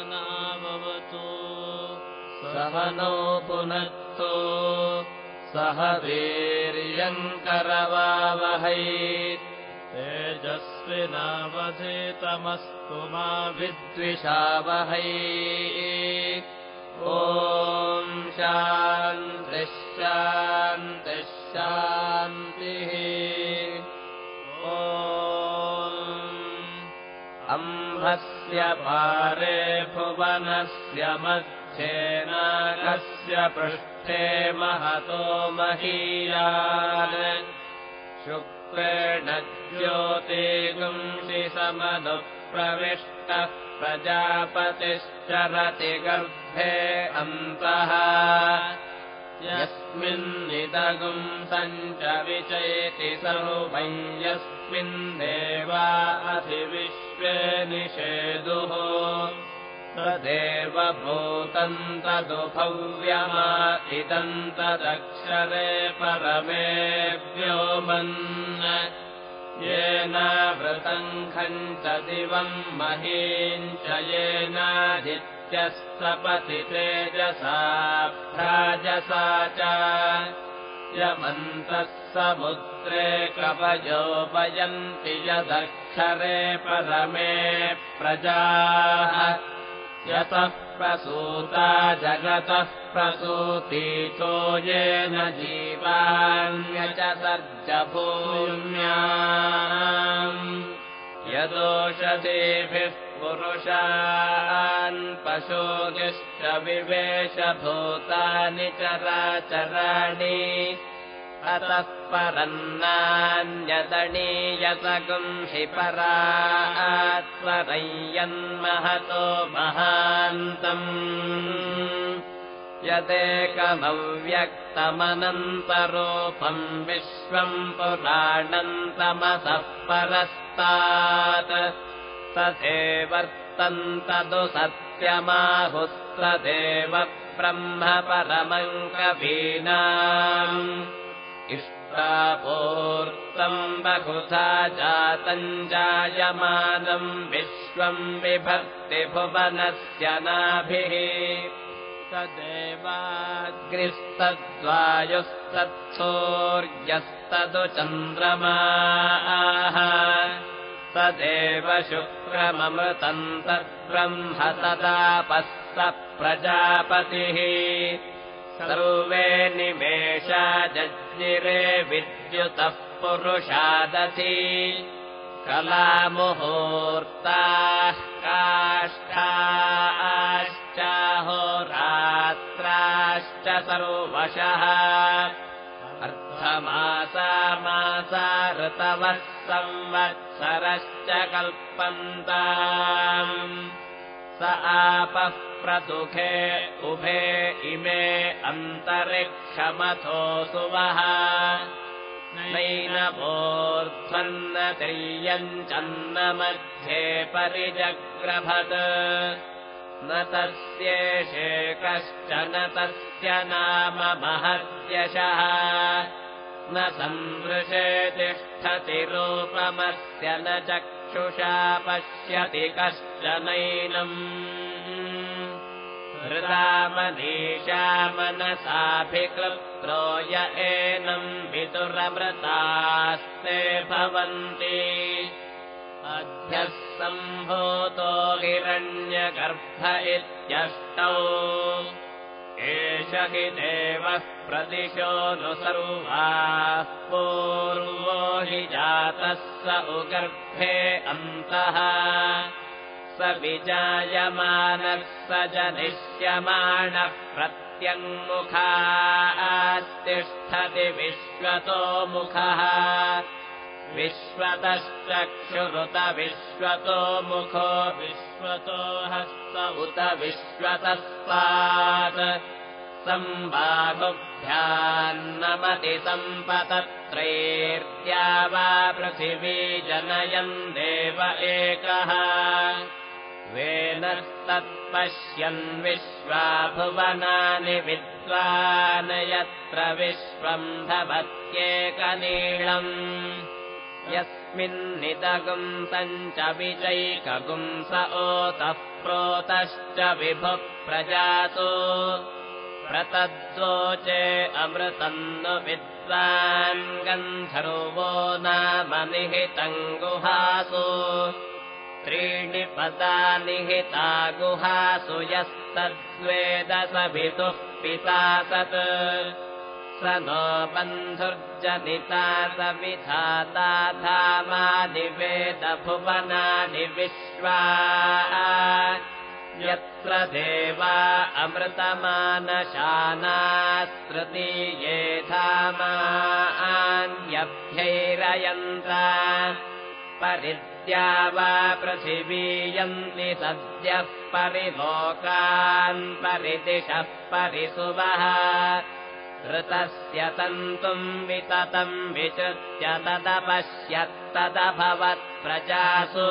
सहना भवतु सहनो पुनत्तु सह वीर्यं करवावहै तेजस्विनावधीतमस्तु मा विद्विषावहै। ॐ शान्ति शान्ति शान्तिः। ॐ अम्भस्य पारे भुवनस्य मध्ये नागस्य पृष्ठे महतो महीयान् शुक्रेण ज्योतिगुंसि समनुः प्रविष्टः प्रजापतिश्चरति गर्भे अन्तः। यस्मिन्निदगुं सञ्च विचेति सर्वं यस्मिन् देवा अधिविश्वे निषेदुः तदेव भूतं तदुभव्यमा इदं तदक्षरे परमे व्योमन् येन वृतं खञ्च दिवं महीं च येनादित्यस्तपति तेजसा भ्राजसा च यमन्तः समुद्रे कवयो वयन्ति यदक्षरे परमे प्रजाः। यतः प्रसूता जगतः प्रसूति तो येन जीवान्यचसर्जभूम्याम् यदोषधीभिः पुरुषान् पशूनिश्च विवेशभूतानि चराचराणि अतः परन्नान्यदणीयसगुंषि परात्वरयन्महतो महान्तम् यदेकमव्यक्तमनन्तरूपम् विश्वम् पुराणम् तमसः परस्तात् तथेवर्तन्तदु सत्यमाहुस्तदेव ब्रह्म परमं कवीनाम्। इष्टापूर्तम् बहुधा जातम् जायमानम् विश्वम् बिभर्ति भुवनस्य नाभिः तदेवाग्निस्तद्वायुस्तत्सूर्यस्तदु चन्द्रमाः तदेव शुक्रममृतम् तद्ब्रह्म तदापस्तः प्रजापतिः। सर्वे निमेषा जज्ञिरे विद्युतः पुरुषादसि कलामुहूर्ताः काष्ठाश्चाहोरात्राश्च सर्वशः अर्धमासा मासा ऋतवः संवत्सरश्च कल्पन्ताम्। स आपः प्रदुखे उभे इमे अन्तरिक्षमथो सुवः नैनवोर्ध्वन्न तिर्यञ्चन्न मध्ये परिजग्रभत् न तस्येषे कश्चन तस्य नाम महद्यशः न संवृशे तिष्ठति रूपमस्य न चक्षुषा पश्यति कश्चनैनम्। हृदामनीषा मनसाभिक्लप्तो य एनम् विदुरमृतास्ते भवन्ति अध्यः सम्भूतो हिरण्यगर्भ इत्यष्टौ एष हि देवः प्रदिशो नु सर्वाः पूर्वो हि जातः स उगर्भे अन्तः स विजायमानः स जनिष्यमाणः प्रत्यङ्मुखास्तिष्ठति विश्वतो मुखः विश्वतश्चक्षुरुत विश्वतो मुखो विश्वतो हस्त उत विश्वतस्तात् सम्बाहुभ्यान्नमति सम्पतत्रैर्द्या वा पृथिवी जनयन् देव एकः वेनस्तत्पश्यन् विश्वा भुवनानि विद्वान् यत्र विश्वम् भवत्येकनीलम्। यस् यस्मिन्नितगुं सञ्चविचैकगुं स ओतः प्रोतश्च विभुः प्रजातो प्रतद्वोचे अमृतं नु विद्वान् गन्धर्वो नाम निहितं गुहासु त्रीणि पदा निहिता गुहासु यस्तद्वेद स पितुः पिता सत् स नो बन्धुर्जनिता स विधाता धामानि वेद भुवनानि विश्वा यत्र देवा अमृतमानशानास्तृतीये धामान्यभ्यैरयन्ता परिद्या वा पृथिवी यन्ति सद्यः परिलोकान् परिदिशः परिसुवः ऋतस्य तन्तुं विततं विचृत्य तदपश्यत्तदभवत् प्रजासु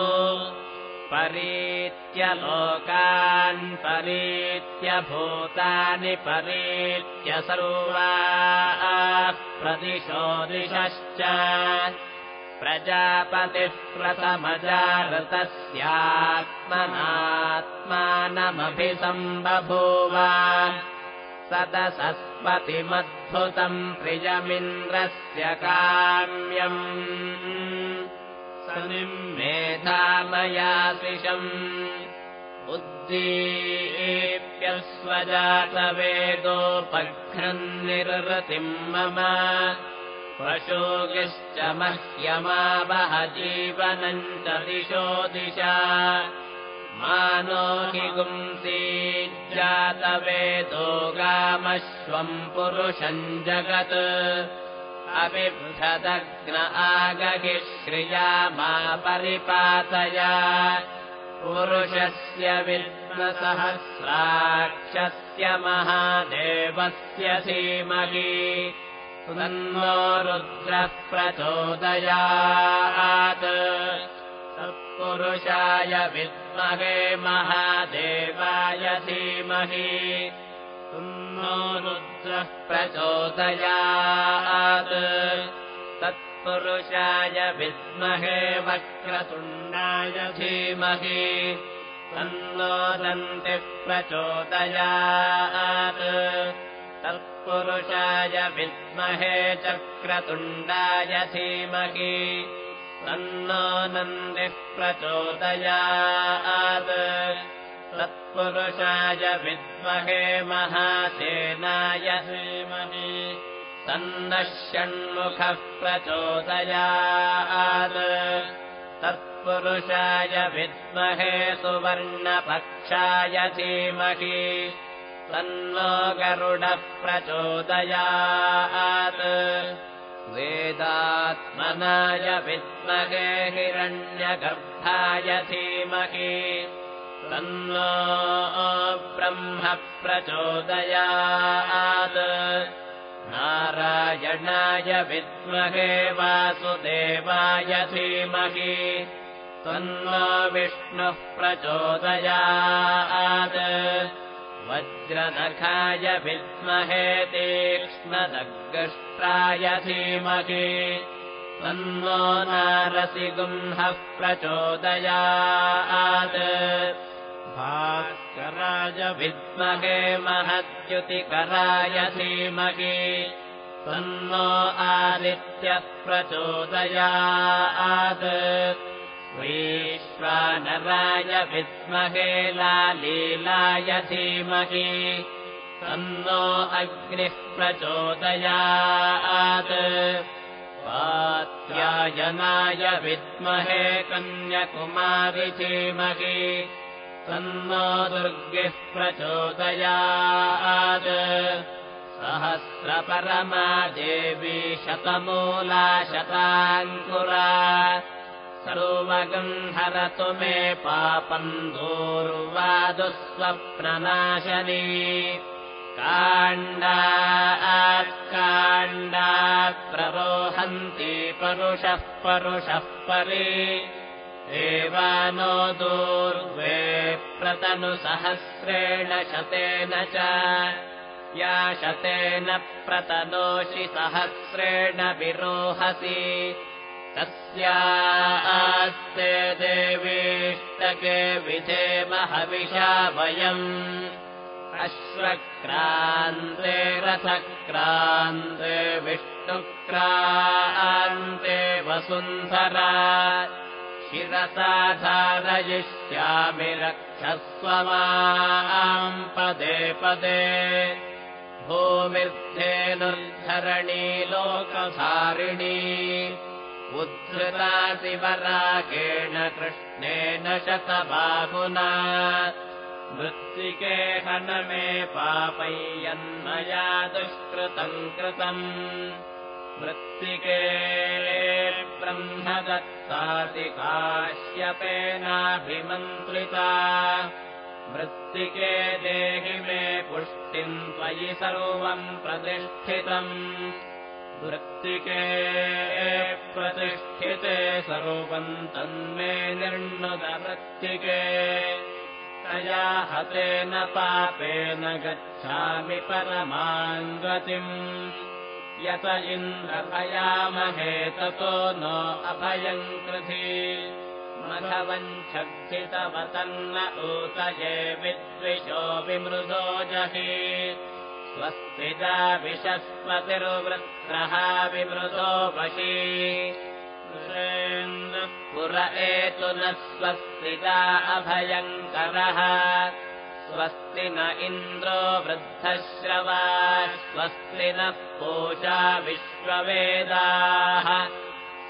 परीत्य लोकान् परीत्य भूतानि परीत्य सर्वाः प्रदिशो दिशश्च प्रजापतिः प्रथमजारतस्यात्मनात्मानमभिसम्बभूव सदसस्पतिमद्भुतम् प्रियमिन्द्रस्य काम्यम् सनिम्मेधामयाशिषम् उद्दीप्यस्वजातवेदोपघ्नन्निरृतिम् मम पशोगिश्च मह्यमावह जीवनम् च दिशो दिशा मानो हि गुंसीज्जातवेदो गामश्वम् पुरुषम् जगत् अबिभ्रदग्न आगहि श्रिया मा परिपातय पुरुषस्य विद्मसहस्राक्षस्य महादेवस्य धीमहि तन्नो रुद्रः प्रचोदयात् तत्पुरुषाय विद्महे महादेवाय धीमहि तन्नो रुद्रः प्रचोदयात् तत्पुरुषाय विद्महे वक्रतुण्डाय धीमहि तन्नो दन्तिः प्रचोदयात् तत्पुरुषाय विद्महे चक्रतुण्डाय धीमहि तन्नो नन्दिः प्रचोदयात् तत्पुरुषाय विद्महे महासेनाय धीमहि तन्नः षण्मुखः प्रचोदयात् तत्पुरुषाय विद्महे सुवर्णपक्षाय धीमहि तन्नो गरुडः प्रचोदयात् वेदात्मनाय विद्महे हिरण्यगर्भाय धीमहि तन्नो ब्रह्म प्रचोदयात् नारायणाय विद्महे वासुदेवाय धीमहि तन्नो विष्णुः प्रचोदयात् वज्रनखाय विद्महे तीक्ष्णदग्गष्ट्राय धीमहि तन्नो नारसिंहः प्रचोदयात् भास्कराय विद्महे महद्युतिकराय धीमहि तन्नो आदित्यः प्रचोदयात् ीश्वानराय विद्महे लालीलाय धीमहि तन्नो अग्निः प्रचोदयात् वात्यायनाय विद्महे कन्याकुमारि धीमहि तन्नो दुर्गिः प्रचोदयात् सहस्रपरमा देवी शतमूला शताङ्कुरा सर्वगं हरतु मे पापं दूर्वा दुःस्वप्ननाशनी काण्डात् प्ररोहन्ति परुषः परि देवानो दूर्वे प्रतनुसहस्रेण शतेन च या शतेन प्रतनोषि सहस्रेण विरोहसि तस्य अस्ते देवीष्टके विधेम हविषा वयम् अश्वक्रान्ते रथक्रान्ते विष्णुक्रान्ते वसुन्धरा शिरसा धारयिष्यामि रक्षस्व मां पदे पदे भूमिर्धेनुर्धरणी लोकधारिणी उद्धृता शिवरागेण कृष्णेन शतबाहुना मृत्तिके हनमे पापयन्मया दुष्कृतम् कृतम् मृत्तिके ब्रह्मदत्तादि काश्यपेनाभिमन्त्रिता मृत्तिके देहि मे पुष्टिम् त्वयि सर्वम् प्रतिष्ठितम् मृत्तिके प्रतिष्ठिते सर्वम् तन्मे निर्णुद मृत्तिके तया हतेन पापेन गच्छामि परमाम् गतिम् यत इन्द्रभयामहे ततो नो अभयम् कृधि मघवञ्छब्धितवतन्न ऊतये विद्विषो विमृधो जहि स्वस्तिजा विशस्पतिर्वृत्रः विमृधो वशी पुर एतु न स्वस्तिजा अभयङ्करः स्वस्ति न इन्द्रो वृद्धश्रवा स्वस्ति नः पूषा विश्ववेदाः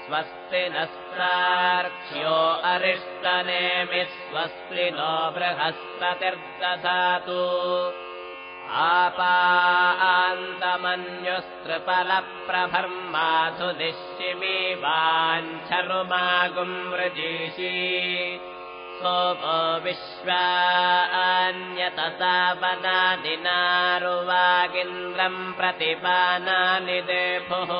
स्वस्ति नस्तार्क्ष्यो अरिष्टनेमिः स्वस्ति नो बृहस्पतिर्दधातु आपान्तमन्युस्त्रपलप्रभर्माधुदिश्चिमीवाञ्छरुमागुम् वृजीषी सोमो विश्वा अन्यतसा वनादिनारुवागिन्द्रम् प्रतिपानानि देभुः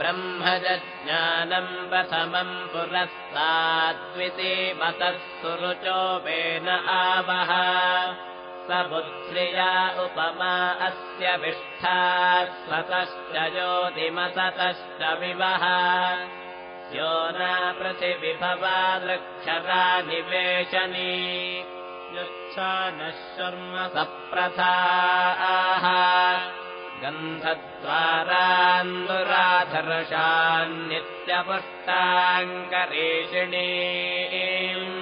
ब्रह्मजज्ञानम् प्रथमम् पुरस्ताद्वितीमतः सुरुचो वेन आवह स बुद्ध्रिया उपमा अस्य विष्ठा स्वतश्च ज्योतिमसतश्च विवः यो न पृथिविभवा दृक्षरा निवेशनी यच्छा नः शर्म सप्रथाः गन्धद्वारान्नुराधर्षान्नित्यपुष्टाङ्करेषिणीम्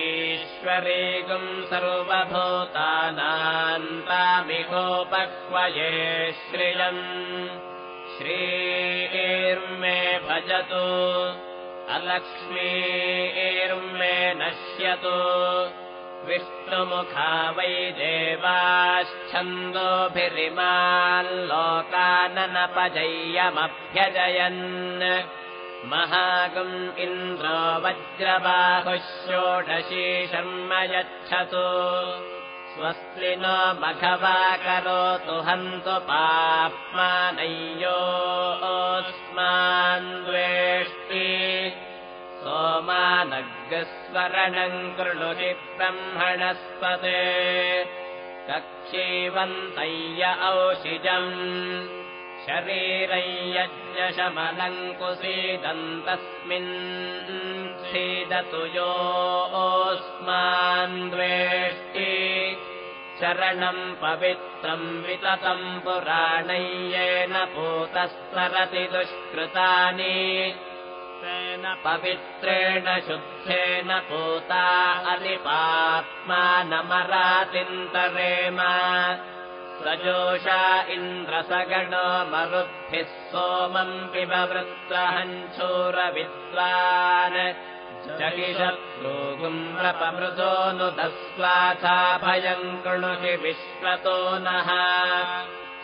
ईश्वरीगुम् सर्वभूतानाम् तामिहोपक्वये श्रियम् श्रीर्मे भजतु अलक्ष्मीर्मे नश्यतु विष्णुमुखा वै देवाश्छन्दोभिरिमाल्लोकाननपजय्यमभ्यजयन् महागुम् इन्द्रो वज्रबाहुः षोडशी शर्म यच्छतु स्वस्ति नो मघवा करोतु हन्तु पाप्मानयोऽस्मान् द्वेष्टि सोमानग्रस्वरणम् कृणुहि ब्रह्मणस्पते कक्षीवन्तय्य औषिजम् शरीरं यज्ञशमलङ्कुसीदन्तस्मिन् सीदतु योऽस्मान् द्वेष्टि शरणम् पवित्रम् विततम् पुराणं येन पूतस्सरति दुष्कृतानि तेन पवित्रेण शुद्धेन पूता अलिपात्मानमरातिन्तरेम सजोषा इन्द्रसगणो मरुद्भिः सोमम् पिबवृत्रहञ्छूरविद्वान् जगिषद्रोगुम् रपमृतो नुदस्वाथाभयम् कृणुहि विश्वतो नः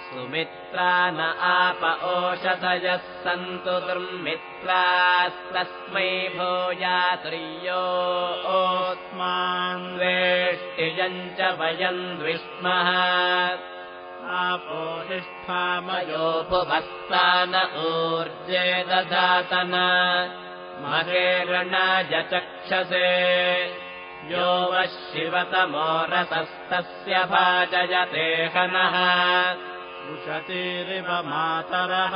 सुमित्रा न आप ओषधयः सन्तु दुर्मित्रास्तस्मै भूयात्रियोऽस्मान् द्वेष्टिजम् च वयम् द्विष्मः आपोषिष्ठामयो भुवस्तान ऊर्जे दधातन महेरणजचक्षसे यो वः शिवतमो रसस्तस्य भाजयते हनः उषतीरिव मातरः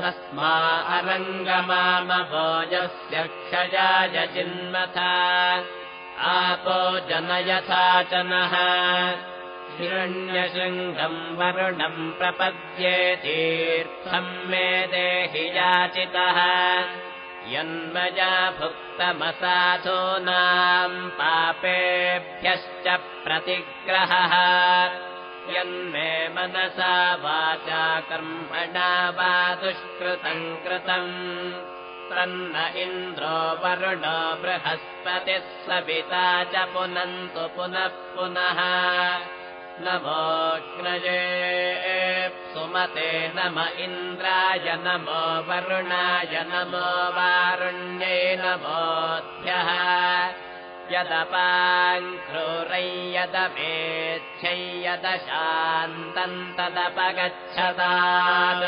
तस्मा अरङ्गमामभोजस्य क्षयाय जिन्मथा आपो जनयथा च नः हिरण्यशृङ्गम् वरुणम् प्रपद्ये तीर्थम् मे देहि याचितः यन्मया भुक्तमसाधूनाम् पापेभ्यश्च प्रतिग्रहः यन्मे मनसा वाचा कर्मणा वा दुष्कृतम् कृतम् तन्न इन्द्रो वरुणो बृहस्पतिः सविता च पुनन्तु पुनः पुनः नमोऽग्नये सुमते नम इन्द्राय नमो वरुणाय नमो वारुण्ये नमोऽभ्यः यदपाङ्क्रूरै यदमेच्छै यदशान्तम् तदपगच्छतात्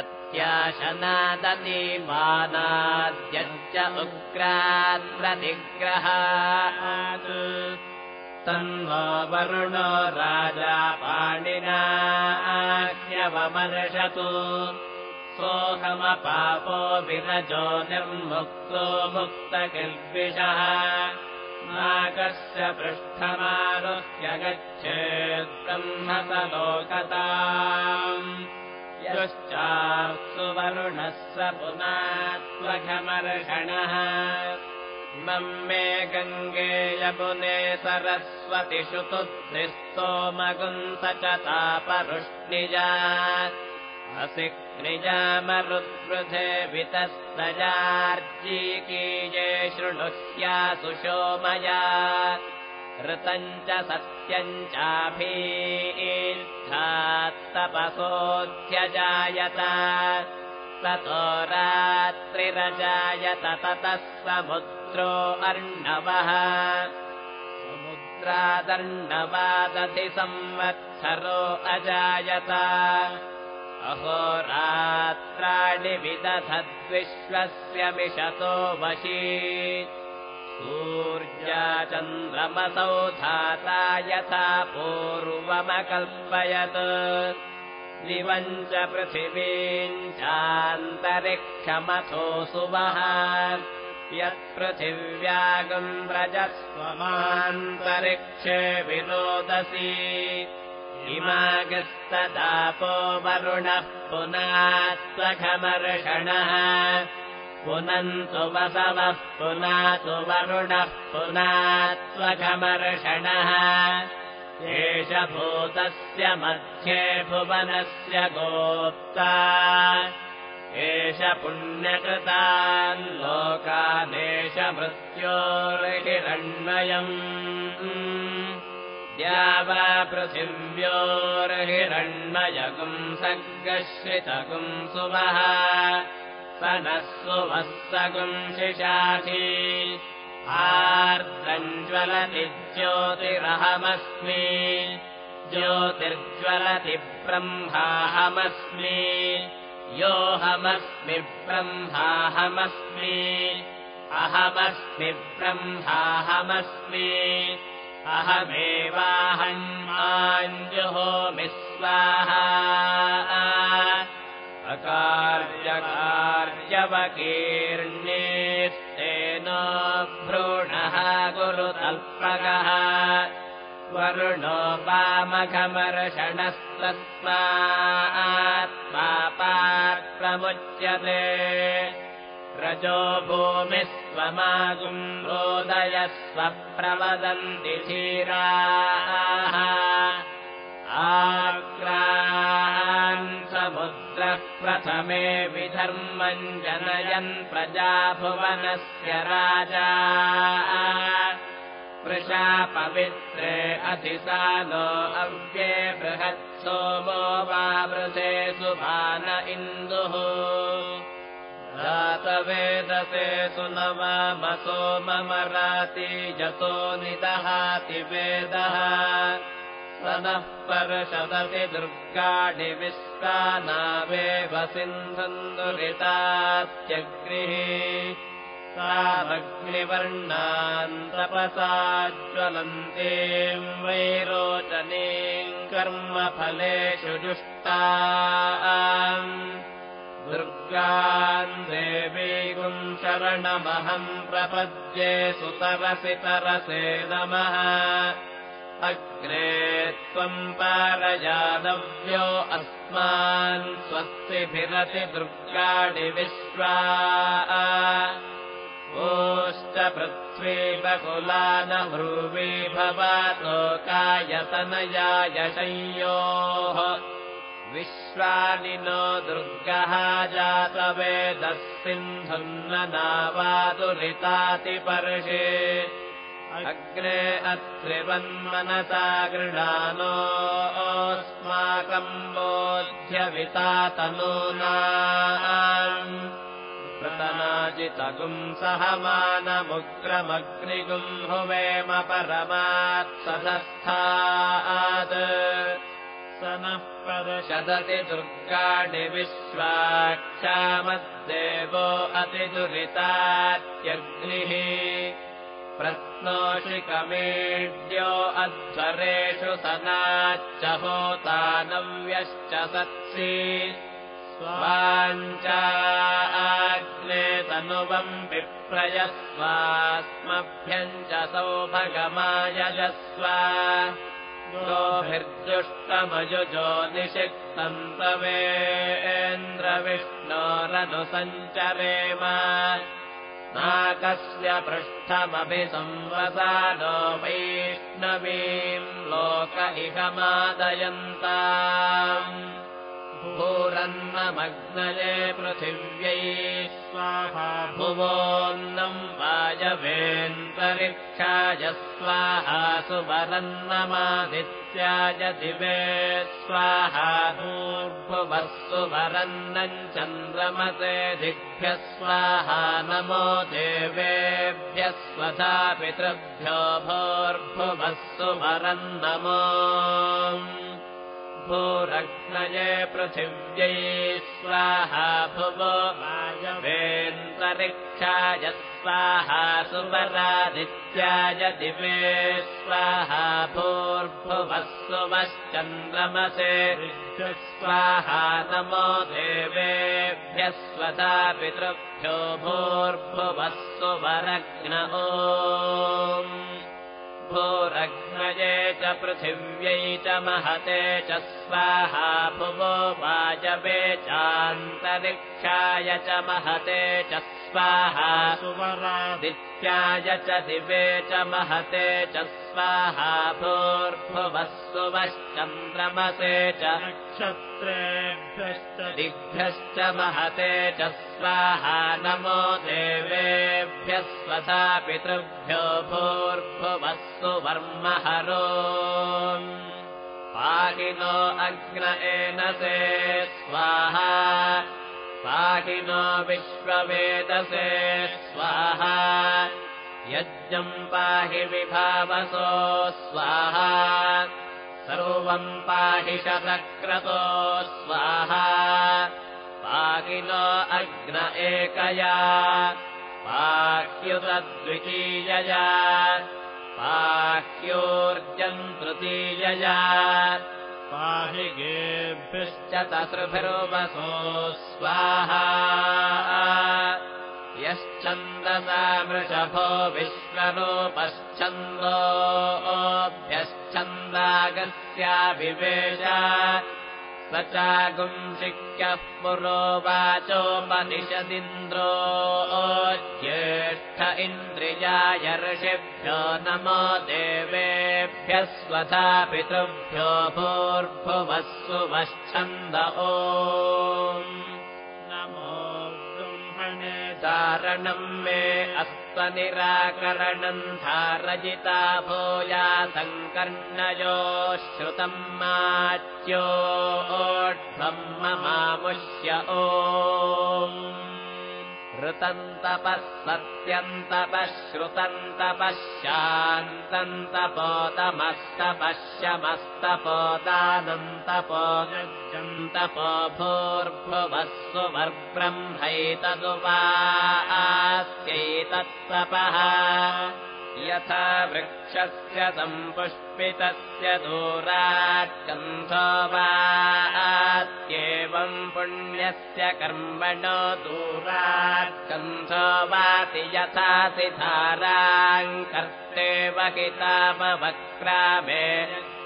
अत्याशनादतिमानाद्यश्च उग्रात् प्रतिग्रहात् तन्नो वरुणो राजा पाणिना आख्यवमर्षतु सोऽहमपापो विरजो निर्मुक्तो मुक्तकिल्बिषः नागस्य पृष्ठमारुह्य गच्छेत् ब्रह्मतलोकताम् यश्चाप्सु वरुणः स पुनात्मघमर्षणः मम्मे गङ्गे यमुने सरस्वतिषु तुत्रिस्तोमगुंस च तापरुष्णिजा असिक्निजामरुद्वृधे वितस्तजार्जीकीये शृणुष्यासु शोमया ऋतम् च सत्यम् चाभीर्थात्तपसोऽध्यजायत ततो रात्रिरजायत ततः समुद्रो अर्णवः समुद्रादर्णवादधि संवत्सरो अजायत अहोरात्राणि विदधद्विश्वस्य मिषतो वशी सूर्या चन्द्रमसौ धाता यथा पूर्वमकल्पयत् दिवञ्च पृथिवीञ्चान्तरिक्षमथो सुवः यत्पृथिव्यागम् रजस्वमान्तरिक्षे विनोदसि इमागस्तदापो वरुणः पुनात्मघमर्षणः पुनन्तु वसवः पुनातु वरुणः पुनात्मघमर्षणः एष भूतस्य मध्ये भुवनस्य गोप्ता एष पुण्यकृतान् लोकादेश मृत्योर्हिरण्मयम् द्यावा पृथिव्योर्हिरण्मयगुं सग्रश्रितगुं सुवः स नः सुवः सगुं शिशाखि आर्द्रञ्ज्वलति ज्योतिरहमस्मि ज्योतिर्ज्वलति ब्रह्माहमस्मि योऽहमस्मि ब्रह्माहमस्मि अहमस्मि ब्रह्माहमस्मि अहमेवाहमाञ्जुहोमि स्वाहा अकार्यकार्यवकीर्णे तेनो भ्रूणः गुरुतल्पकः वरुणो वामघमर्षणस्तस्मात् पापात् प्रमुच्यते रजो भूमिस्त्वमागुं रोदयस्व प्रवदन्ति धीराः आक्रान् समुद्रः प्रथमे विधर्मम् जनयन् प्रजाभुवनस्य राजा वृषा पवित्रे अधिसानो अव्ये बृहत्सोमो वावृधे सुभान इन्दुः दातवेदसे सुनवामसो ममराति जतो निदहाति वेदः सनः परशदति दुर्गाणि विस्तानावेव सिन्धुन्दुरितात्यग्निः सामग्निवर्णान् तपसा ज्वलन्तीम् वैरोचनीम् कर्मफलेषु जुष्टाम् दुर्गां देवीं शरणमहं प्रपद्ये सुतरसि तरसे नमः। अग्रे त्वं पारयादव्यो अस्मान् स्वस्तिभिरति दुर्गाणि विश्वा ओश्च पृथ्वी बकुला न ब्रूवी भवतो कायतनयाय शय्योः विश्वानि नो दुर्गः जातवेदः सिन्धुन्ननावातुरिताति पर्षे। अग्रे अत्रिवन्मनसा गृणानोऽस्माकं बोध्यविता तनूना प्रतनाजितगुं सहमानमुग्रमग्निगुं हुवेम परमात्सदस्थात्। स नः प्रदशदति दुर्गाणि विश्वाक्षामद्देवो अतिदुरितात्यग्निः प्रत्नोषि कमेड्यो अध्वरेषु सनाच्च होता नव्यश्च सत्सि स्वाञ्चा आग्ने तनुवं विप्रयस्वास्मभ्यं च सौभगमायजस्व गोभिर्जुष्टमयुजो निषिक्तं तवेन्द्रविष्णोरनुसञ्चरेम नाकस्य पृष्ठमभिसंवसानो वैष्णवीं लोक इह मादयन्ता भूरन्नमग्नये पृथिव्यै स्वाहा भुवोन्नं वायवेन्तरिक्षाय स्वाहा सुवरन्नमादित्याय दिवे स्वाहा भूर्भुवः सुवरन्नं चन्द्रमसे दिग्भ्यः स्वाहा नमो देवेभ्यः स्वधा पितृभ्यो भूर्भुवः सुवरन्नमो भूरग्नये पृथिव्यै स्वाहा भुवो वायवेन्तरिक्षाय स्वाहा सुवरादित्याय दिवे स्वाहा भूर्भुवः सुवश्चन्द्रमसे स्वाहा नमो देवेभ्यः स्वधा पितृभ्यो भूर्भुवः सुवरग्नौ भूरग्नये च पृथिव्यै च महते च स्वाहा भुवो वायवे चान्तरिक्षाय च महते च स्वाहा सुवरादित्याय च दिवे च महते च स्वाहा भूर्भुवः सुवश्चन्द्रमसे च नक्षत्रेभ्यश्च दिग्भ्यश्च महते च स्वाहा नमो देवेभ्यः स्वधा पितृभ्यो भूर्भुवः सुवर्महरो पाहिनो अग्न एनसे स्वाहा पाहिनो विश्ववेदसे स्वाहा यज्ञं पाहि विभावसो स्वाहा सर्वं पाहि शतक्रतो स्वाहा पाहिनो अग्न एकया पाह्युतद्वितीयया पाह्योर्जं तृतीयया पाहि गेभ्यश्च तसृभिर्वसो स्वाहा यश्चन्दसा वृषभो विश्वरूपश्छन्दोऽभ्यश्छन्दागस्याभिवेश स चागुंशिक्यः पुरो वाचोपनिषदिन्द्रोज्येष्ठ इन्द्रियाय ऋषिभ्यो नमो देवेभ्यः स्वधा पितृभ्यो भूर्भुवः सुवश्छन्द नमो ब्रह्मणे धारणं मे स्वनिराकरणं धारयिता भूया सङ्कर्णयो श्रुतं माच्योऽध्वं ममामुष्य ॐ ऋतं तपः सत्यं तपः श्रुतं तपः शान्तं तपो तमस्तपः शमस्तपो दानं तपो यज्ञं तपो भूर्भुवः सुवर्ब्रह्मैतदुपास्यैतत्तपः यथा वृक्षस्य सम्पुष्पितस्य दूरात् गन्धो वा एवं पुण्यस्य कर्मणो दूरात् गन्धो वाति यथा सिधारां कर्ते वक्रामे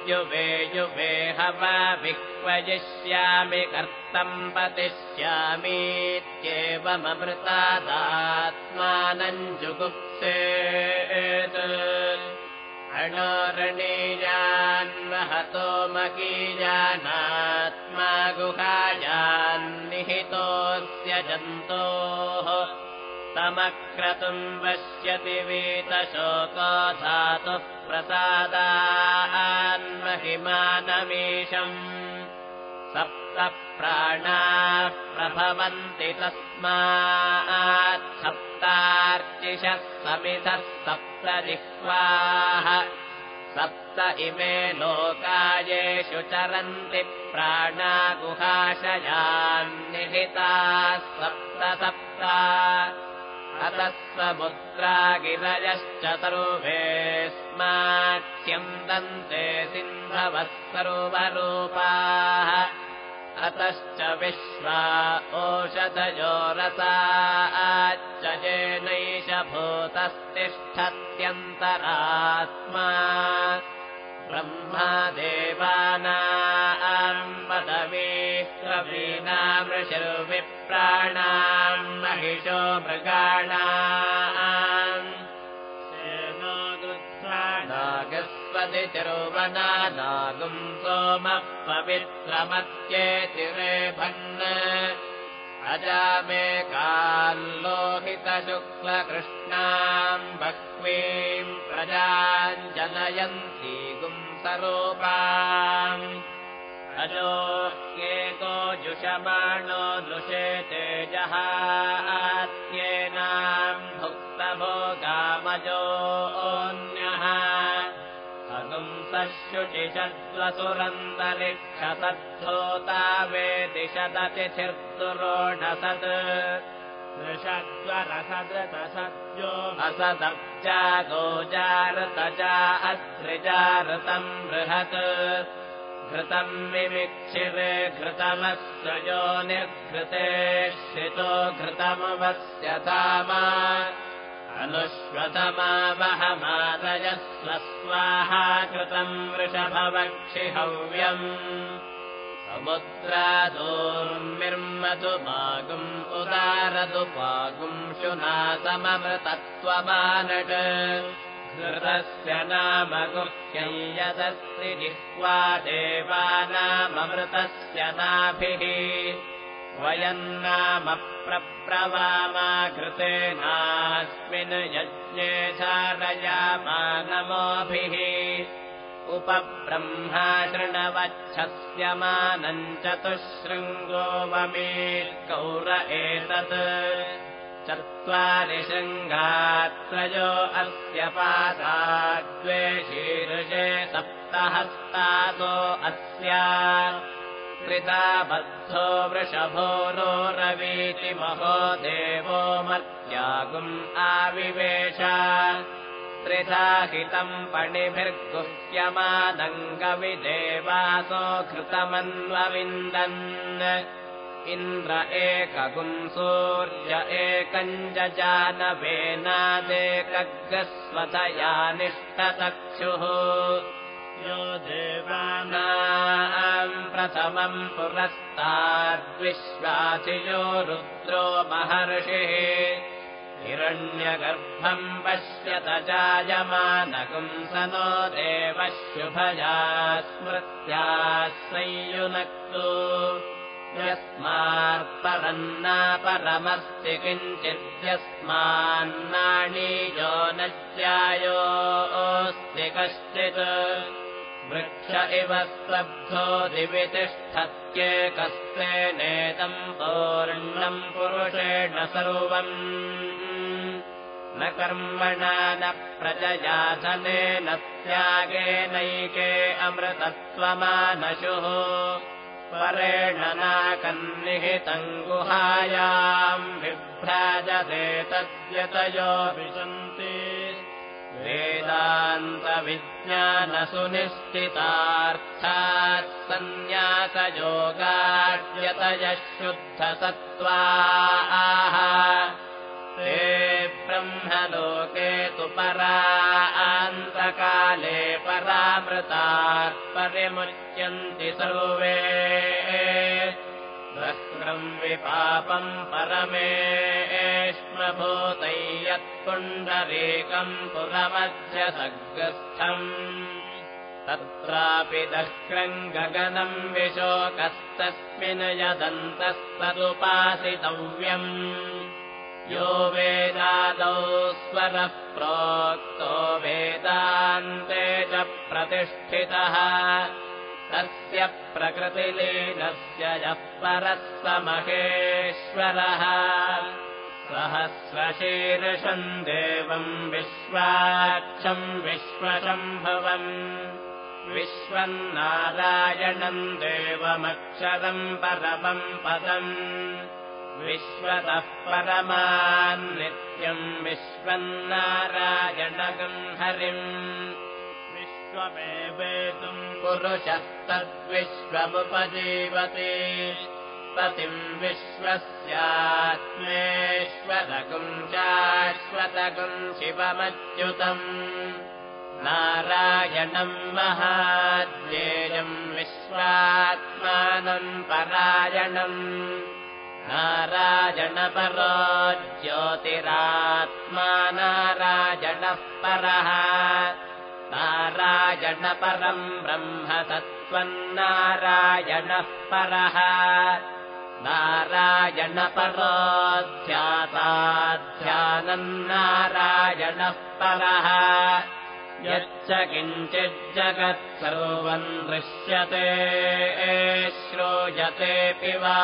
युवे युवे हवा विक्वयिष्यामि कर्तं पतिष्यामीत्येवममृतादात्मानं जुगुप्सेत् अणोरणीयान् महतो मकीयानात्मा गुहायान् निहितोऽस्य जन्तोः समक्रतुं वश्यति वीतशोको धातुः प्रसादान् महिमानमीशम् सप्त प्राणाः प्रभवन्ति तस्मात् सप्तार्चिषः समिधः सप्त जिह्वाः सप्त इमे लोकायेषु चरन्ति प्राणा गुहाशयान् निहिताः सप्त सप्ता अतः समुद्रा गिरयश्च सर्वेऽस्माच्छन्दन्ते सिन्धवः सर्वरूपाः अतश्च विश्वा ओषधयो रसाश्च येनैष भूतस्तिष्ठत्यन्तरात्मा ब्रह्मा देवानां पदवीः क्रवीणां ऋषिर्विप्राणां महिषो मृगाणां शेनो नागस्पति चर्वणा नागुं सोमः पवित्रमत्येतिरेभन् अजामे काल्लोहितशुक्लकृष्णां बह्वीं प्रजां जनयन्ति गुंसरूपाम् अजो एको जुषमाणो दृशेते जहात्येनां भुक्तभोगामजोऽन्यः सगुंसशुचिषद्वसुरन्तरिक्षसद्धोता वेदिशदतिथिर्दुरोढसत् दृषद्वरसदृतसद्यो असदब्जा गोजारतजा अस्त्रिजारतम् बृहत् घृतम् विमिक्षिरे घृतमस्त्रयो निर्घृते श्रितो घृतमवस्य धामा अनुश्वतमावहमादयस्वस्वाहा कृतं वृषभवक्षिहव्यम् समुद्रादूर्मिर्मतु मागुम् उदारतु पागुम् शुनातममृतत्वमानट घृतस्य नाम गुह्यं यदस्ति जिह्वा देवानामृतस्य नाभिः वयन्नामप्रप्रवामा घृतेनास्मिन् यज्ञे धारयामानमोभिः उपब्रह्मा शृणवच्छस्यमानं चतुःशृङ्गो वमेर्गौर एतत् चत्वारि शृङ्गात्रयो अस्य पादा द्वे शीर्षे सप्तहस्तादो अस्या कृता बद्धो वृषभो रो रवीति महो देवो मर्त्यागुम् आविवेश त्रिधाहितम् पणिभिर्गुह्यमादङ्गविदेवासो घृतमन्वविन्दन् इन्द्र एकगुम् सूर्य एकञ्जजानवेनादेकग्रस्वतया निष्ठतक्षुः यो देवानां प्रथमं पुरस्ताद्विश्वासियो रुद्रो महर्षिः हिरण्यगर्भं पश्यत जायमानगुं सनो देवः शुभया स्मृत्या संयुनक्तु यस्मात्परन्नापरमस्ति किञ्चिद्यस्मान्नाणीयो न स्यायोऽस्ति कश्चित् वृक्ष इव स्तब्धो दिवि तिष्ठत्येकस्तेनेदम् पूर्णम् पुरुषेण सर्वम् न कर्मणा न प्रजया धनेन त्यागेनैके अमृतत्वमानशुः परेण नाकन्निहितम् गुहायाम् विभ्राजते तद्यतयो विशन्ति वे वेदान्तविज्ञानसुनिश्चितार्थात् संन्यासयोगाद्यतयः शुद्धसत्त्वाः ते ब्रह्मलोके तु परान्तकाले परामृतात् परिमुच्यन्ति सर्वे द्वस्त्रं विपापं परमेष्मभूतै यत्पुण्डरीकं पुरमध्यसग्रस्थम् तत्रापि दशक्रं गगनं विशोकस्तस्मिन् यदन्तस्तदुपासितव्यम् यो वेदादौ स्वरः प्रोक्तो वेदान्ते च प्रतिष्ठितः तस्य प्रकृतिलीनस्य यः परः स महेश्वरः सहस्रशीर्षं देवं विश्वाक्षं विश्वशम्भवम् विश्वं नारायणं देवमक्षरं परमं पदम् विश्वतः परमान् नित्यं विश्वं नारायणं हरिम् विश्वमेवेतुं पुरुषः तद्विश्वमुपजीवति पतिं विश्वस्यात्मेश्वरगुं शाश्वतगुं शिवमच्युतम् नारायणं महाज्ञेयं विश्वात्मानं परायणम् नारायणपरो ज्योतिरात्मा नारायणः परः नारायणपरं ब्रह्म तत्त्वं नारायणः परः नारायणपरो ध्याता ध्यानं नारायणः परः यच्च किञ्चिज्जगत् सर्वं दृश्यते श्रूयतेऽपि वा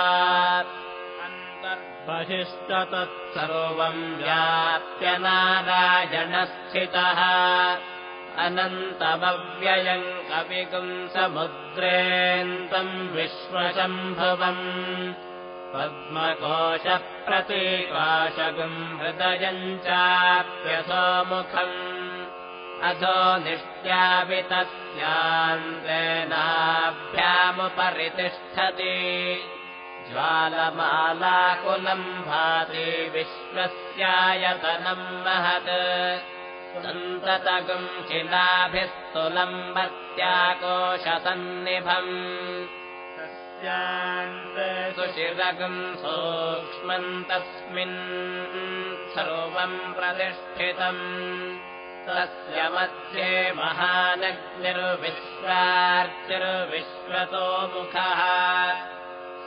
अन्तर्बहिस्तत्सर्वं व्याप्य नारायणस्थितः अनन्तमव्ययं कविगुं समुद्रेऽन्तं विश्वशम्भवम् पद्मकोशः प्रतीकाशगुं हृदयं चाप्यसोमुखम् अधो निष्ट्यावितस्यान्तेनाभ्यामुपरि तिष्ठति ज्वालमालाकुलं भाति विश्वस्यायतनं महत् सन्ततगुं शिलाभिस्तुलम् वर्त्याकोशसन्निभम् तस्यान्ते सुशिरगुं सूक्ष्मं तस्मिन् सर्वं प्रतिष्ठितम् तस्य मध्ये महानग्निर्विश्वार्तिर्विश्वतोमुखः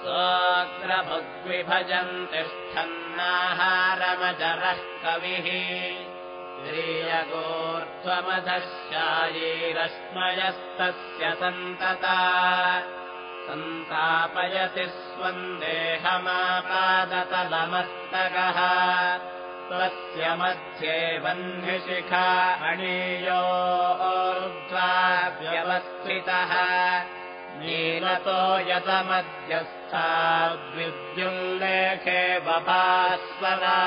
सोऽग्रभुग्विभजन् तिष्ठन्नाहारमजरः कविः श्रियगोर्ध्वमधशायीरश्मयस्तस्य सन्तता सन्तापयति स्वन्देहमापादतलमस्तकः त्वस्य मध्ये वह्निशिखा मणियोर्ध्वा व्यवस्थितः नीलतो यतमध्यस्थाद्विद्युल्लेखे बभास्वरा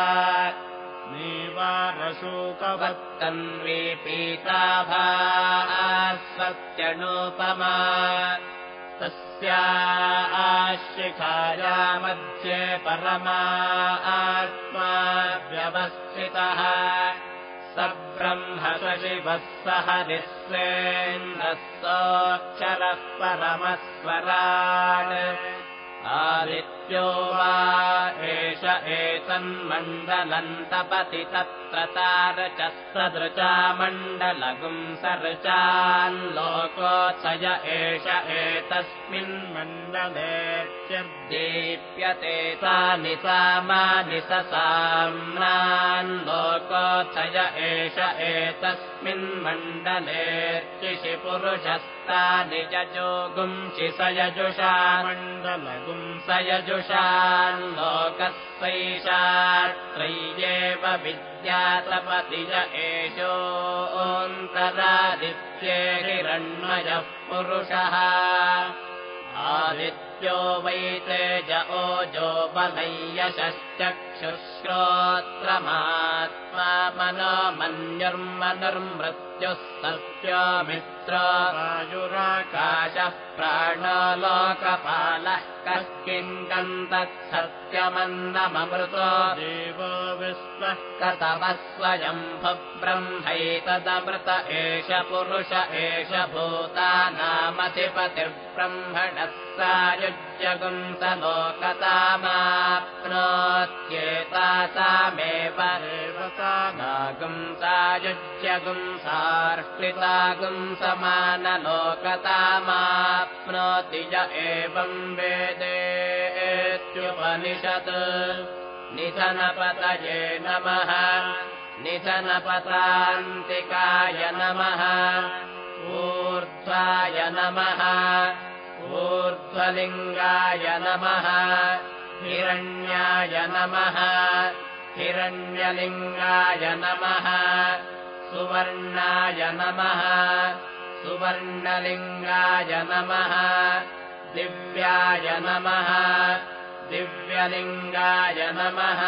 नीवारशूकवत्तन्वी पीताभास्वत्यनूपमा तस्या शिखाया मध्ये परमा आत्मा व्यवस्थितः स ब्रह्म स शिवः स हरिस्वेन्द्रः सोऽक्षरः परमः स्वराट् आदित्यो वा एष एतन्मण्डलम् तपति तत्र तारचः सदृचा मण्डलगुम् सर्चाल्लोकोऽय एष एतस्मिन्मण्डलेऽप्यदीप्यते तानि सामानि साम्नाल्लोकोऽय एष एतस्मिन्मण्डलेऽर्चिषि पुरुषस्तानि यजोगुंसि स यजुषा मण्डलगुम् लोकस्सैषात्रय्येव विद्यातपति य एषोऽन्तरादित्ये हिरण्मयः पुरुषः आदित्यो वै तेज ओजो बलयशश्चक्षुः श्रोत्रमात्मा मनो मन्युर्मनुर्मृत्युः सत्यो मित्रो वायुराकाशः प्राणो लोकपालः कस्किन्तं तत्सत्यमन्नममृतो देवो विश्वः कतमः स्वयंभुः ब्रह्मैतदमृत एष पुरुष एष भूतानामधिपतिर्ब्रह्मणः सायुज्यगुं सार्ष्टितागुं समानलोकतामाप्नोति य एवं वेदेत्युपनिषत् निधनपतये नमः निधनपतान्तिकाय नमः ऊर्ध्वाय नमः ऊर्ध्वलिंगाय नमः हिरण्याय नमः हिरण्यलिंगाय नमः सुवर्णाय नमः सुवर्णलिंगाय नमः दिव्याय नमः दिव्यलिंगाय नमः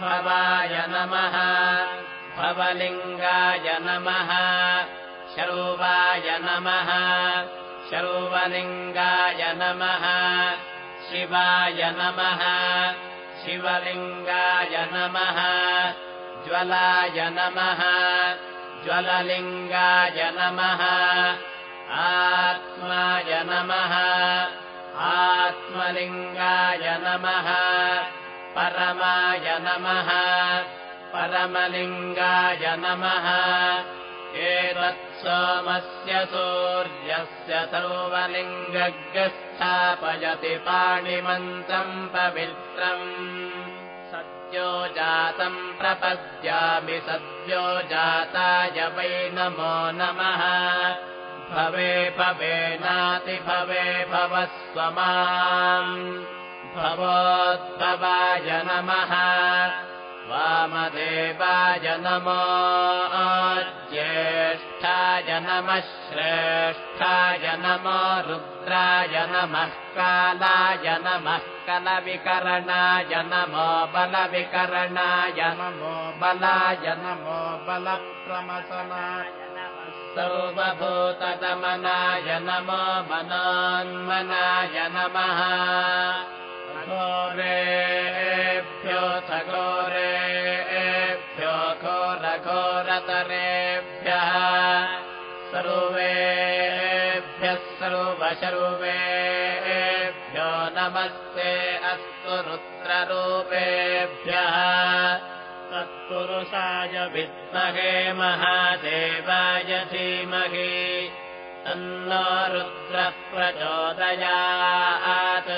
भवाय नमः भवलिंगाय नमः शर्वाय नमः शर्वलिंगाय नमः शिवाय नमः शिवलिंगाय नमः ज्वलाय नमः ज्वललिंगाय नमः आत्माय नमः आत्मलिंगाय नमः परमाय नमः परमलिंगाय नमः एतत् सोमस्य सूर्यस्य सर्वलिङ्गस्थापयति पाणिमन्तम् पवित्रम् सद्यो जातम् प्रपद्यामि सद्यो जाताय वै नमो नमः भवे भवेनाति भवे भवस्व माम् भवोद्भवाय नमः वामदेवाय नमो ज्येष्ठाय नमः श्रेष्ठाय नमो रुद्राय नमः कालाय नमः कलविकरणाय नमो बलविकरणाय नमो बलाय नमो बलप्रमथनाय नमः सर्वभूतदमनाय नमो मनोन्मनाय नमः घोरेभ्यो सघोरेभ्यो घोरघोरतरेभ्यः सर्वेभ्यः सर्वशर्वेभ्यो नमस्ते अस्तु रुद्ररूपेभ्यः तत्पुरुषाय विद्महे महादेवाय धीमहि तन्नो रुद्रः प्रचोदयात्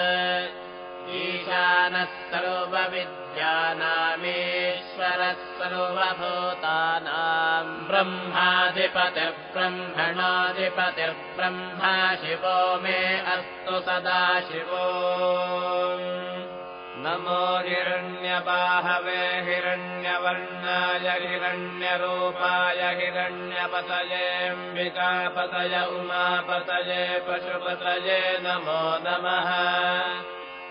ईशानः सर्वविद्यानामीश्वरः सर्वभूतानाम् ब्रह्माधिपतिर्ब्रह्मणोऽधिपतिर्ब्रह्मा शिवो मे अस्तु सदा शिवो नमो हिरण्यबाहवे हिरण्यवर्णाय हिरण्यरूपाय हिरण्यपतयेऽम्बिकापतय उमापतये पशुपतये नमो नमः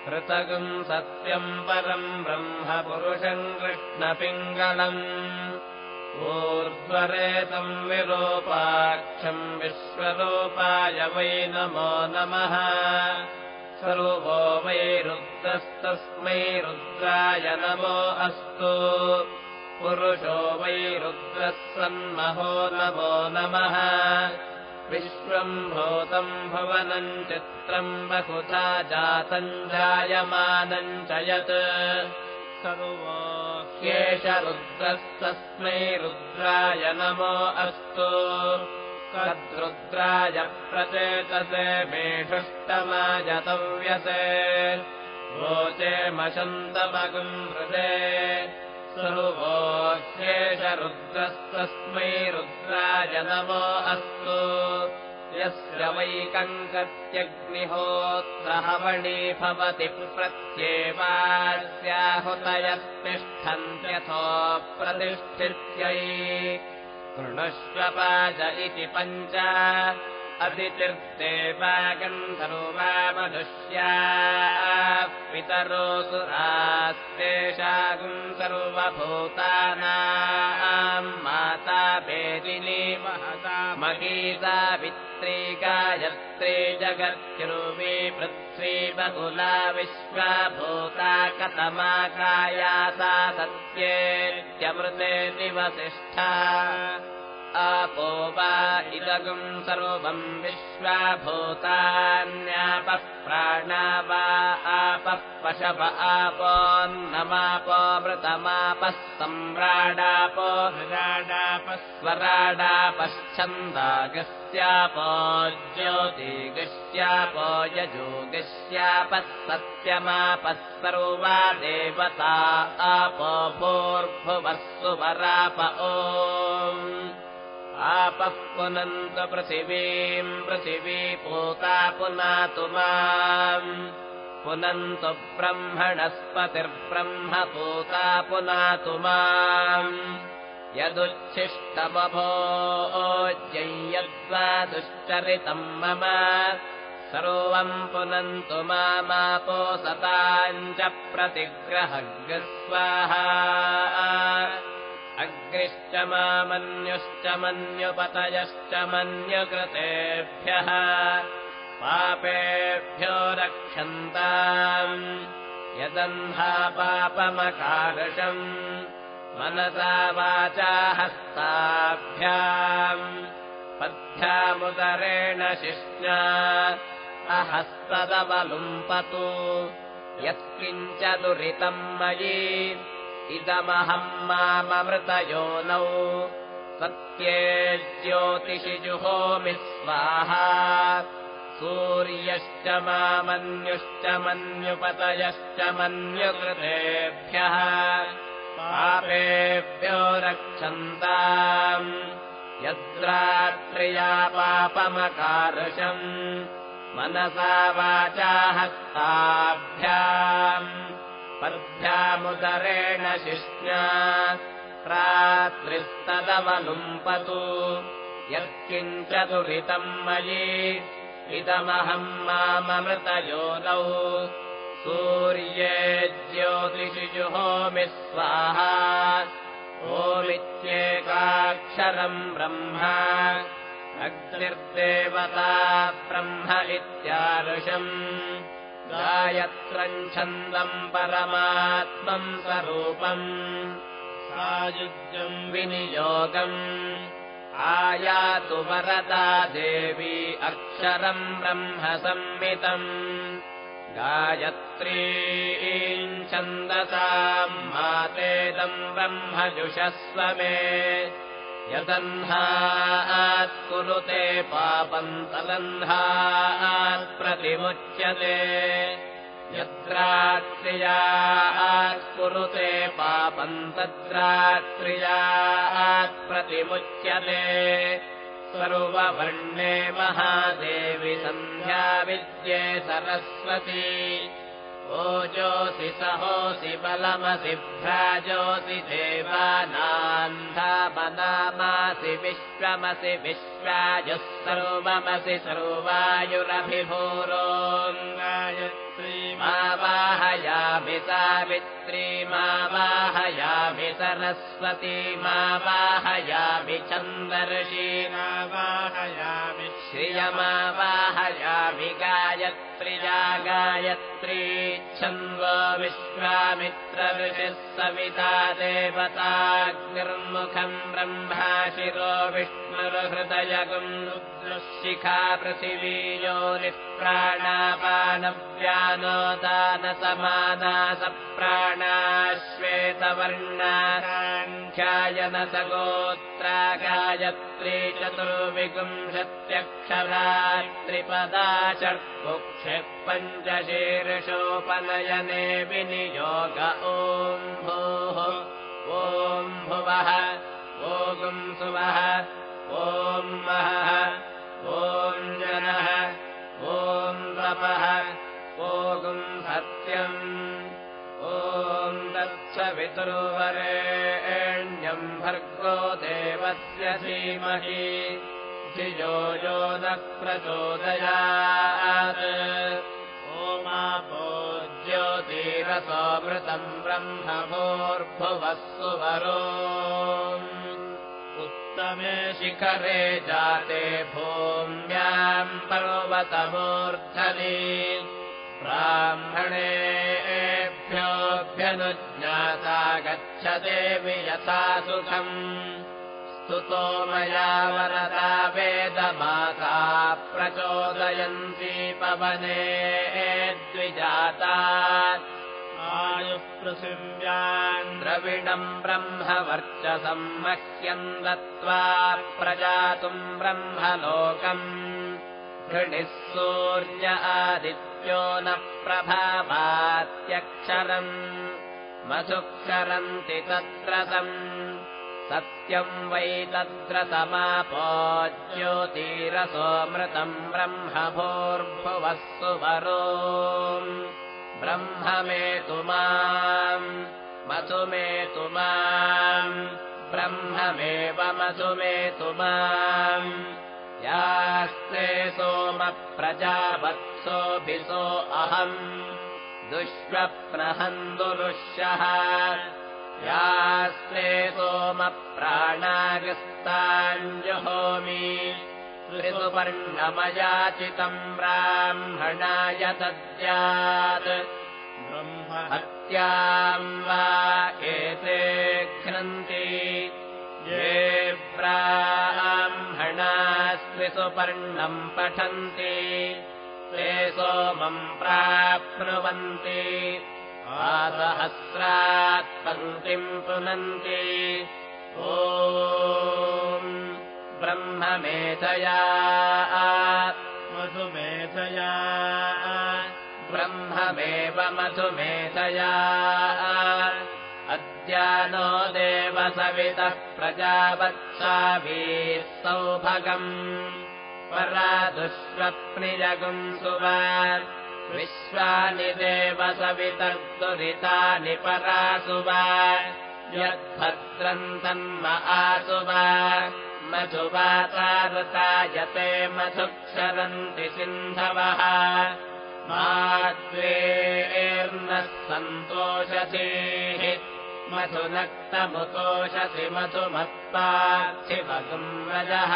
कृतगं सत्यं परं ब्रह्म पुरुषं कृष्णपिङ्गलम् ऊर्ध्वरेतं विरूपाक्षं विश्वरूपाय वै नमो नमः स्वरूपो वै रुद्रस्तस्मै रुद्राय नमो अस्तु पुरुषो वै रुद्रः सन्महो नमो नमः विश्वं भूतं भवनं चित्रं बहुधा जातं जायमानं च यत् सर्वोऽस्येष रुद्रस्तस्मै रुद्राय नमो अस्तु तद्रुद्राय प्रचेतसे मेषुष्टमाय तव्यसे वोचे मशन्तमगुं हृदे सर्वोऽस्येष रुद्रस्तस्मै रुद्राय नमो अस्तु यस्य वै कङ्कत्यग्निहोत्रहवणी भवति प्रत्येवास्याहुतयः तिष्ठन्त्यथो प्रतिष्ठित्यै कृणुष्वपाद इति पञ्च अदितिर्देवा गन्धर्वो मधुष्या पितरो सुरास्तेषागुं सर्वभूतानां माता भेदिनी महता महीता वित्री गायत्री जगद्धिरुवी पृथ्वी बहुला विश्वा भूता कतमा कायासा सत्येत्यमृते निवसिष्ठा आपो वा इदगुं सर्वं विश्वा भूतान्यापः प्राणा वा आपः पशव आपोन्नमापो मृतमापः सम्राडापो हृडाडापः स्वराडापश्छन्दागः स्यापो ज्योतिगस्यापो यजोगस्यापः सत्यमापः सर्वा देवता आपो भूर्भुवः सुवराप ॐ आपः पुनन्तु पृथिवीम् पृथिवी पूता पुनातु माम् पुनन्तु ब्रह्मणस्पतिर्ब्रह्म पूता पुनातु माम् यदुच्छिष्टमभोज्ययद्वा दुश्चरितम् मम सर्वम् पुनन्तु मामापो सताञ्च प्रतिग्रहग्रस्वाहा अग्निश्च मामन्युश्च मन्युपतयश्च मन्युकृतेभ्यः पापेभ्यो रक्षन्ताम् यदन्धा पापमकारषम् मनसा वाचा हस्ताभ्याम् पद्भ्यामुदरेण शिष्णा अहस्तदवलुम्पतु यत्किञ्च दुरितम् मयि इदमहम् मामृतयोनौ सत्ये ज्योतिषि जुहोमि स्वाहा सूर्यश्च मामन्युश्च मन्युपतयश्च मन्युकृतेभ्यः पापेभ्यो रक्षन्ताम् यद्रात्र्या पापमकारषम् मनसा वाचा हस्ताभ्याम् पद्भ्यामुदरेण शिष्णा रात्रिस्तदवलुम्पतु यत्किञ्च दुरितम् मयि इदमहम् माममृतयोनौ सूर्ये ज्योतिषि जुहोमि स्वाहा ओमित्येकाक्षरम् ब्रह्मा अग्निर्देवता ब्रह्म इत्यारुषम् गायत्रम् छन्दम् परमात्मम् स्वरूपम् सायुज्यम् विनियोगम् आयातु वरदा देवी अक्षरम् ब्रह्म संमितम् गायत्रीम् छन्दसाम् मातेदम् ब्रह्म जुषस्व मे यतन्हात् कुरुते पापम् तदन्हात् प्रतिमुच्यते यद्रात्र्यात् कुरुते पापम् तद्रात्र्यात् प्रतिमुच्यते सर्ववर्णे महादेवि सन्ध्या विद्ये सरस्वती ओजोऽसि सहोऽसि बलमसि भ्राजोऽसि देवानान्धामनामासि विश्वमसि विश्वायुः सर्वमसि सर्वायुरभिभूरोऽङ्गायत्री मा वाहयामि सावित्री मा वाहयामि सरस्वती मा वाहयामि छन्दर्षि मा वाहयामि श्रिय मा वाहयामि गायत्र्या गायत्री छन्वो विश्वामित्रऋषिः सविता देवताग्निर्मुखम् ब्रह्मा शिरो विष्णुर्हृदयगम् रुद्रशिखा पृथिवी योनिः प्राणापानव्यानो दानसमाना सप्राणाश्वेतवर्णा ख्यायनसगोत्रा गायत्री चतुर्विगुंशत्यक्षरा त्रिपदा चर्कुक्षे पञ्चशीर्षोपनयने विनियोग ॐ भूः ॐ भुवः ॐ सुवः ॐ महः ॐ जनः ॐ रपः ॐ सत्यम् ॐ तत्सवितुर्वरेण्यं भर्गो देवस्य धीमहि उभिजो जोदः प्रचोदयात् ओमापोज्योतिरसोऽमृतं ब्रह्मभूर्भुवः सुवरोम् उत्तमे शिखरे जाते भूम्यां पर्वतमूर्धनि ब्राह्मणेभ्योऽभ्यनुज्ञाता गच्छदेवि यथा सुखम् स्तुतो मया वरदा वेदमाता प्रचोदयन्ती पवने द्विजाता आयुः पृथिव्याम् द्रविणम् ब्रह्मवर्चसम् मह्यम् दत्त्वा प्रजातुम् ब्रह्मलोकम् घृणिः सूर्य आदित्यो न प्रभावात्यक्षरम् मधुक्षरन्ति तत्रसम् सत्यं वै तद्रसमापोज्योतिरसोऽमृतं ब्रह्मभूर्भुवः सुवरोम् ब्रह्ममेतु माम् मधुमेतु माम् ब्रह्ममेव मधुमेतु माम् यास्ते सोमप्रजावत्सोऽभिसो अहम् दुष्वप्रहन्दुरुष्यः यास्ते सोमप्राणागस्ताञ्जहोमि ऋतुपर्णमयाचितम् ब्राह्मणाय दद्यात् ब्रह्महत्याम् वा एते घ्नन्ति ये ब्राह्मणास्त्रिसुपर्णम् पठन्ति ते सोमम् प्राप्नुवन्ति आसहस्रात् पङ्क्तिम् पुनन्ति ॐ ब्रह्ममेधया मधुमेधया ब्रह्ममेव मधुमेधया अद्यानो देवसवितः प्रजावत्साभिः सौभगम् परा दुष्वप्निजगुम् सुवा विश्वानि देवसवितर्दुरितानि परासु वा यद्भद्रम् तन्म आसु वा मधुवातारतायते मधुक्षरन्ति सिन्धवः माद्वेर्नः सन्तोषसीः मधुनक्तमुतोषसि मधुमत्पार्थिवगम् रजः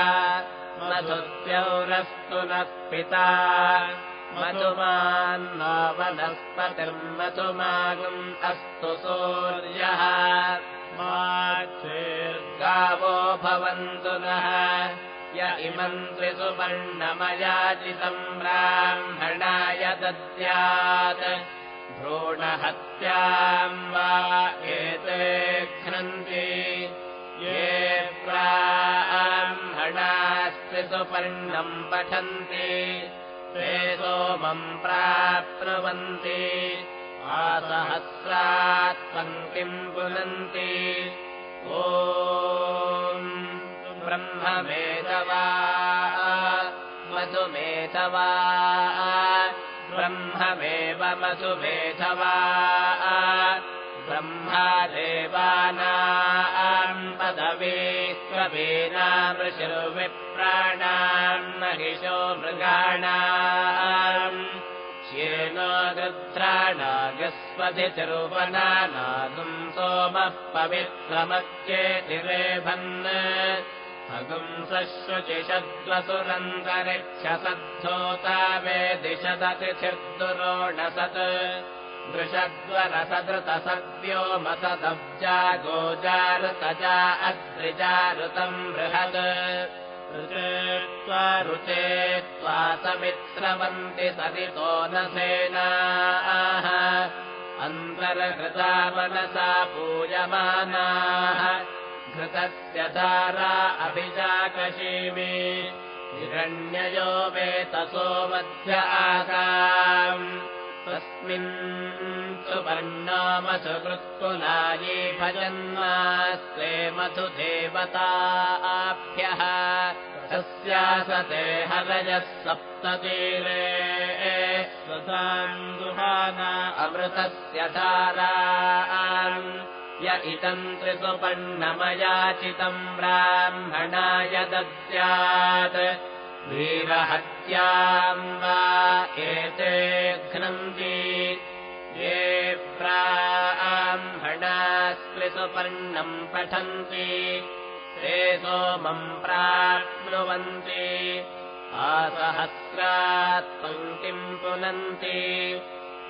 मधुद्यौरस्तु नः पिता मधुमान्नो वनस्पतिर्मधुमागम् अस्तु सूर्यः माक्षेर्गावो भवन्तु नः य इमम् त्रिसुपर्णमयाचितम् ब्राह्मणाय दद्यात् भ्रूणहत्याम् वा एते घ्नन्ति ये ब्राह्मणास्त्रिसुपर्णम् पठन्ति ते सोमम् प्राप्नुवन्ति आसहस्रात् पङ्क्तिम् पुनन्ति ॐ ब्रह्ममेधवा मधुमेधवा ब्रह्ममेव मधुमेधवा ब्रह्मा देवानाम् पदवीस्त्ववीनामृषुर्विप्राणाम् महिषो मृगाणाम् श्येनो गृध्राणागस्पतिरुपनानागुम् सोमः पवित्रमच्चेतिरेभन् अगुम् सशुचिषद्वसुरन्तरिक्षसद्धोता वेदिशदतिथिर्दुरोणसत् दृषद्वरसदृतसद्योमसदब्जा गोजारुतजा अद्रिजारुतम् बृहद् ऋते त्वा समित्रवन्ति सदितो न सेनाः अन्तर्हृता मनसा पूयमानाः घृतस्य धारा अभिजाकशीमे हिरण्ययो वेतसो मध्य आकाम् तस्मिन् सुवर्णो मधुकृत्कुलायी भजन्मास्ते मधुदेवताभ्यः तस्यासते हरजः सप्ततीरे स्वताम् दुहाना अमृतस्य धाराम् य इतन्त्रि सुपन्नमयाचितम् ब्राह्मणाय दद्यात् वीरहत्याम् वा एते घ्नन्ति ये ब्राह्मणास्त्रि सुपर्णम् पठन्ति ते सोमम् प्राप्नुवन्ति आसहस्रात् पङ्क्तिम् पुनन्ति।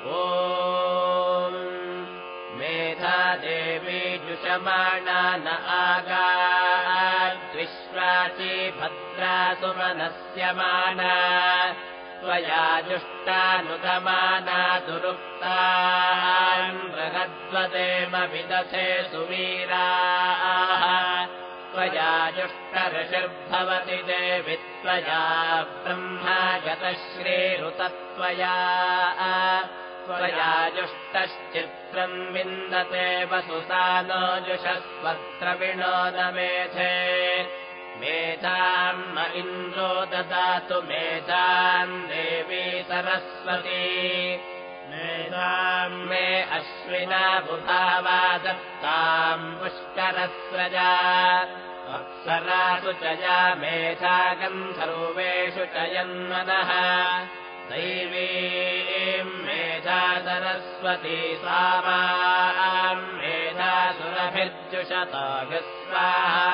ॐ मेधा देवी जुषमाणा न आगाद्विश्वाची भद्रा सुमनस्य माना त्वया जुष्टानुगमाना दुरुक्तान् बृहद्वदेमभिदधे सुवीराः त्वया जुष्टऋषिर्भवति देवि त्वया ब्रह्मा गतश्रीरुतत्वया त्वया जुष्टश्चित्रम् विन्दते वसुसानो जुषस्वत्र विनोदमेधे मेधाम् इन्द्रो ददातु मेधाम् देवी सरस्वती मेधाम् मे अश्विना बुधावा दत्ताम् पुष्करस्रजा अप्सरासु च या मेधा गन्धर्वेषु च यन्मनः दैवीम् मेधा सरस्वती सा माम् मेधा सुरभिर्जुषतागस्वाहा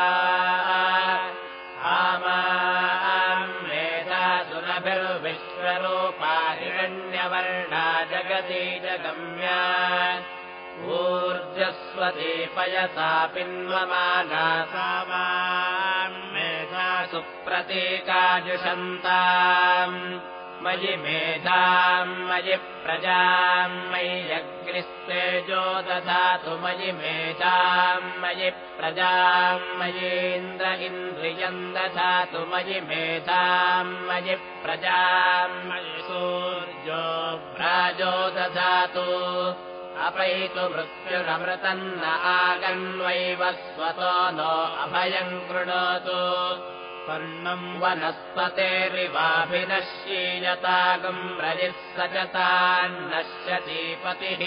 आमाम् मेधा सुरभिर्विश्वरूपा हिरण्यवर्णा जगती जगम्या ऊर्जस्वती पयसा पिन्वमाना सा माम् मेधा सुप्रतीका जुषन्ताम् मयि मेधाम् मयि प्रजाम् मयि यज्ञस्तेजो दधातु मयि मेधाम् मयि प्रजाम् मयीन्द्र इन्द्रियम् दधातु मयि मेधाम् मयि प्रजाम् मयि सूर्यो भ्राजो दधातु अपैतु मृत्युरमृतम् न आगन्वैवस्वतो नो अभयम् कृणोतु पर्णम् वनस्पतेरिवाभिनश्यीयतागम् रजिः सजतान्नश्यति पतिः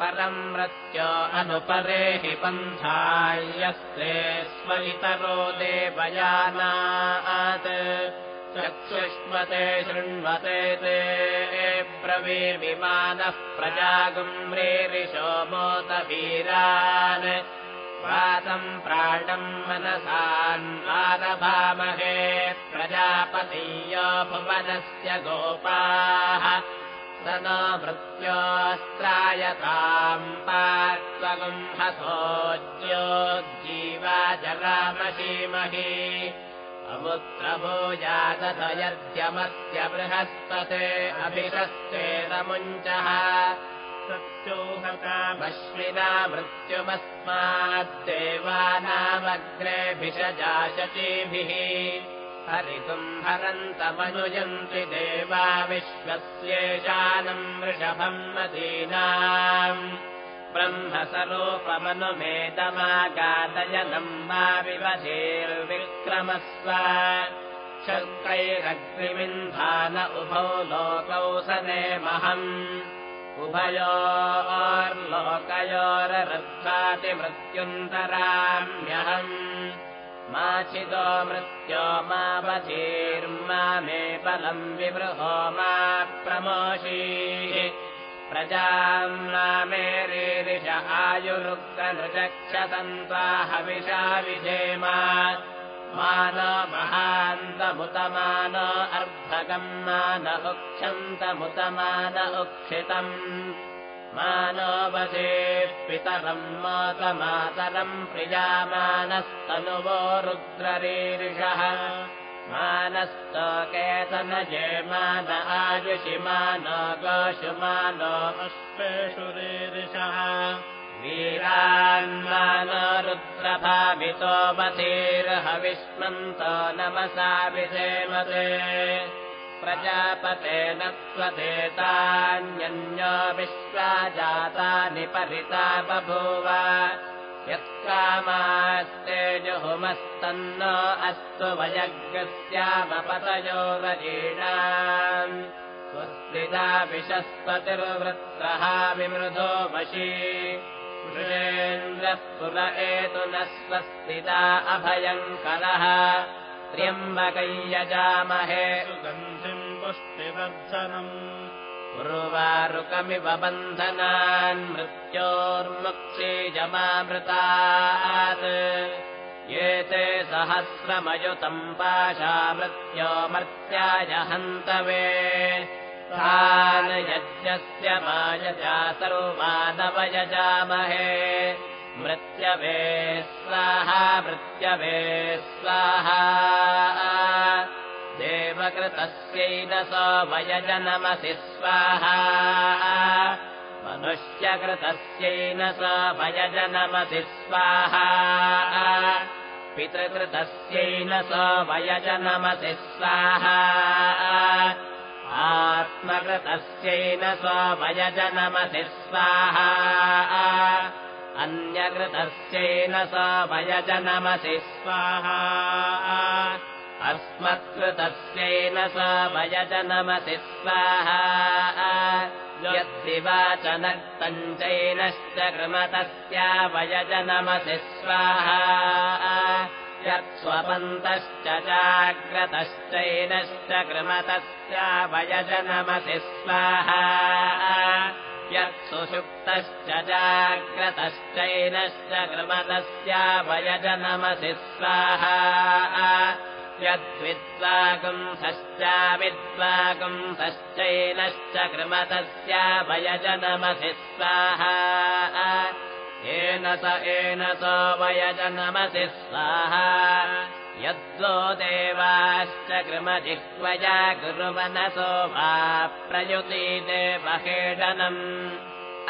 परम् मृत्यो अनुपरेहि पन्थायस्ते स्मरितरो देवयानात् चक्षुष्मते शृण्वते ते ब्रवीर्विमानः प्रजागम् रेरिषो मोतवीरान् वातम् प्राणम् मनसान्वारभामहे प्रजापतियो भुवनस्य गोपाः स न मृत्योऽस्त्रायताम् पार्त्वगम् हसोद्योज्जीवा जरामशीमहि अमुत्रभोजादधयद्यमस्य बृहस्पते अभिषस्तेरमुञ्चः सत्योहतामश्विना मृत्युमस्माद्देवानामग्रेभिषजाशचीभिः हरितुम् हरन्तमनुजन्ति देवा विश्वस्येशानम् वृषभम् मदीनाम् ब्रह्मसरूपमनुमेतमागातयनम् मा विवधेर्विक्रमस्व शङ्कैरग्निविन्धान उभौ लोकौ सनेमहम् उभयोर्लोकयोररुद्धाति मृत्युन्तराम्यहम् मा चिदो मृत्यो मा वधीर्मा मे बलम् विबृहो मा प्रमोषीः प्रजाम् मा मे रीरिष आयुरुक्तनृचक्षतम् त्वा हविषा विधेम मानो महान्तमुतमानो अर्धगम् मान उक्षन्तमुतमान उक्षितम् मानो वधे पितरम् मातमातरम् प्रियामानस्तनुवो रुद्ररीर्षः मानस्तकेतनजे मान आयुषि मानो गोषु मानो अश्वेषु रीर्षः वीरान्मानो रुद्रभावितो वधीर्हविष्मन्तो नमसा विधेमते प्रजापतेन त्वदेतान्यन्यो विश्वा जातानि परिता बभूव यत्कामास्ते जुहुमस्तन्नो अस्तु वयज्ञस्यामपतयो वजीणाम् स्वस्तिदा विशस्पतिर्वृत्रः विमृधो वशी ऋतेन्द्रः पुर एतु नः स्वस्तिता अभयङ्करः त्र्यम्बकं यजामहे सुगन्धिं पुष्टिवर्धनम् उर्वारुकमिव बन्धनान् मृत्योर्मुक्षीयमामृतात् ये ते सहस्रमयुतं पाशा मृत्योमर्त्याय हन्तवे तान् यज्ञस्य मायजा सर्वमानवयजामहे मृत्यवे स्वाहा देवकृतस्यै दशो वयजनमसि स्वाहा मनुष्यकृतस्यै दशो वयजनमसि स्वाहा पितृकृतस्यै दशो वयजनमसि स्वाहा आत्मकृतस्यै दशो वयजनमसि स्वाहा अन्यकृतस्यै दशो वयजनमसि स्वाहा अस्मत्कृतस्यै दशो वयजनमसि स्वाहा यद्दिवाचनक्तं चैनश्च कृमतस्या वयजनमसि स्वाहा यत्स्वपन्तश्च जाग्रतश्चैनश्च कृमतस्या वयजनमसि स्वाहा यत्सुषुप्तश्च जाग्रतश्चैनश्च कृमतस्या वयजनमसि स्वाहा यद्विद्वागुंसश्च कृमतस्या वयजनमसि स्वाहा येन स वयजनमसि स्वाहा यद्वो देवाश्च कृमजिह्वया कुर्वनसो वा प्रयुति देवहेडनम्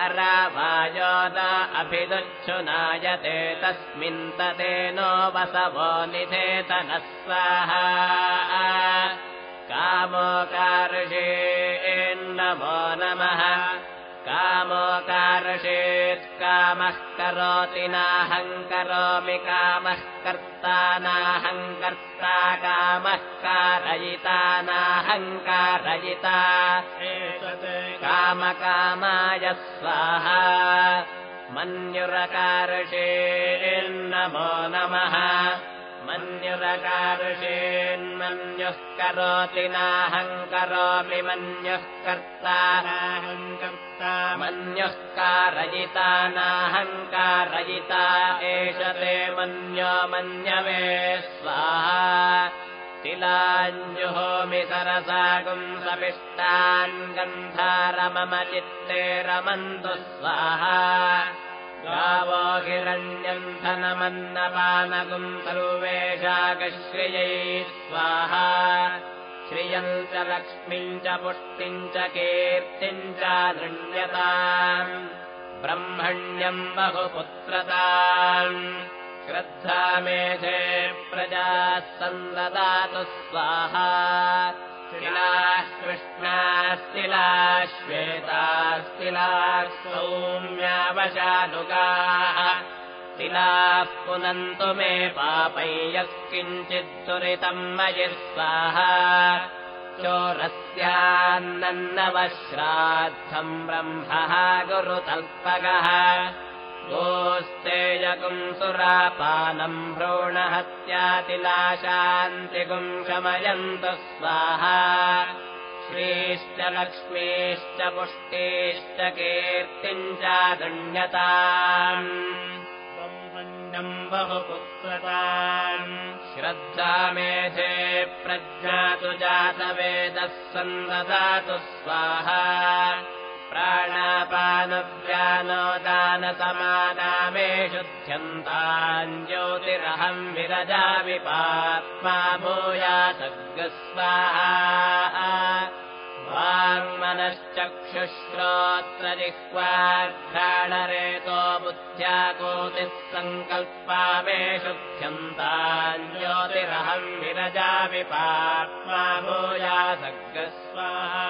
अरावायोद अभिदुच्छुनायते तस्मिन् तदेनो वसवो निधेतनः स्वाहा कामो कारुषेन्नमो नमः कामो कारुषेत्कामः करोति नाहं करोमि कामः कर्ता नाहं कर्ता कामः कारयिता नाहं कारयिता कामकामाय स्वाहा मन्युरकारुषेन्नमो नमः मन्युरकारुषेन्मन्युः करोति नाहं करोमि मन्युः कर्ता नाहं कर्ता मन्युः कारयिता नाहं कारयिता एष ते मन्यो मन्यवे स्वाहा तिलाञ्जुहोमि सरसागुं सविष्टान् गन्धारमम चित्ते रमन्तु स्वाहा गावो हिरण्यं धनमन्नपानगुं सर्वेशाकश्रियै स्वाहा श्रियं च लक्ष्मीं च पुष्टिं च कीर्तिं च धृण्यताम् ब्रह्मण्यं बहुपुत्रताम् श्रद्धामेधे प्रजाः सन्ददातु स्वाहा तिलाः कृष्णास्तिलाः श्वेतास्तिलाः सौम्यावशानुगाः तिलाः पुनन्तु मे पापै यः किञ्चिद्दुरितं मयि स्वाहा चोरस्यान्नवश्राद्धं ब्रह्मः गुरुतल्पगः गोस्तेयगुं सुरापानं भ्रूणहत्यातिलाशान्तिगुं शमयन्तु स्वाहा श्रीश्च लक्ष्मीश्च पुष्टिश्च कीर्तिं च धन्यताम् ब्रह्मण्यं बहुपुत्रताम् श्रद्धामेधे प्रज्ञातु जातवेदः सन्ददातु स्वाहा प्राणापानव्यानोदानसमानामे शुध्यन्तान् ज्योतिरहं विरजामि पाप्मा भूयासग्स्वाहा वाङ्मनश्चक्षुश्रोत्रजिह्वाघ्राणरेतो बुद्ध्या कोतिः सङ्कल्पामे शुध्यन्तान् ज्योतिरहं विरजामि पाप्मा भूयासग्स्वाहा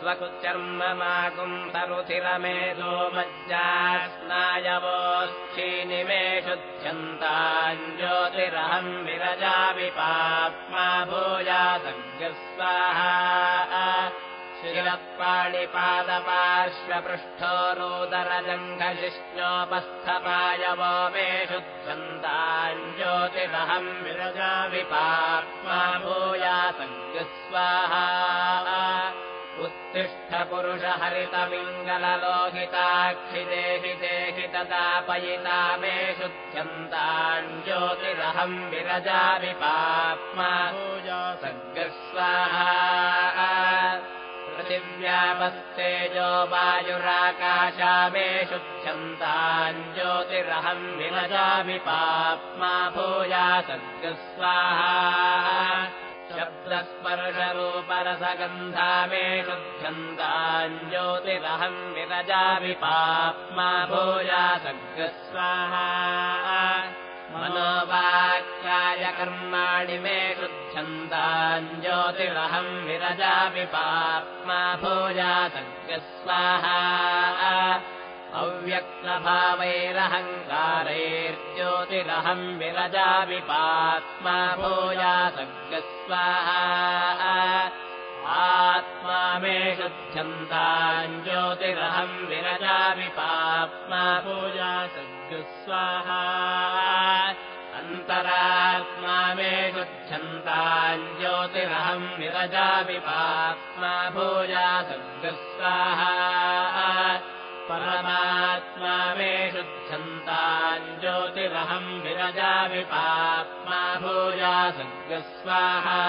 स्वकुचर्ममागुं तरुथिरमेधो मज्जास्नायवोच्छीनिमे शुध्यन्ताञ्ज्योतिरहं विरजामि पाप्मा भूयासग्स्वाहा शिरपाणिपादपार्श्वपृष्ठोरुदरजङ्घशिष्णोपस्थपायवो मे शुद्धन्ताञ्ज्योतिरहं विरजा विपाप्मा भूयासङ्गस्वाहा उत्तिष्ठ पुरुष हरितमिङ्गललोकिताक्षि देहि देहि तदापयिता मे शुद्ध्यन्ताञ्ज्योतिरहं विरजा विपाप्मा भूयासङ्गस्वाहा पृथिव्यामस्तेजो वायुराकाशा मे शुद्ध्यन्ताञ्ज्योतिरहं विरजामि पाप्मा भूयासद्गस्वाहा शब्दस्पर्शरूपरसगन्धा मे शुद्ध्यन्ताञ्ज्योतिरहं विरजामि पाप्मा भूयासद्गस्वाहा मनोवाक्काय कर्माणि मे शुद्ध्यन्ताञ्ज्योतिरहं विरजामि पाप्मा भूयासद्गस्वाहा अव्यक्तभावैरहङ्कारैर्ज्योतिरहं विरजामि पाप्मा भूयासद्गस्वाहा आत्मा मे शुद्ध्यन्ताञ्ज्योतिरहं विरजामि पाप्मा भूयासद्गस्वाहा अन्तरात्मा मे शुद्ध्यन्ताञ्ज्योतिरहं विरजामि पाप्मा भूयासद्गस्वाहा परमात्मा मे शुद्ध्यन्ताञ्ज्योतिरहं विरजामि पाप्मा भूयासद्गस्वाहा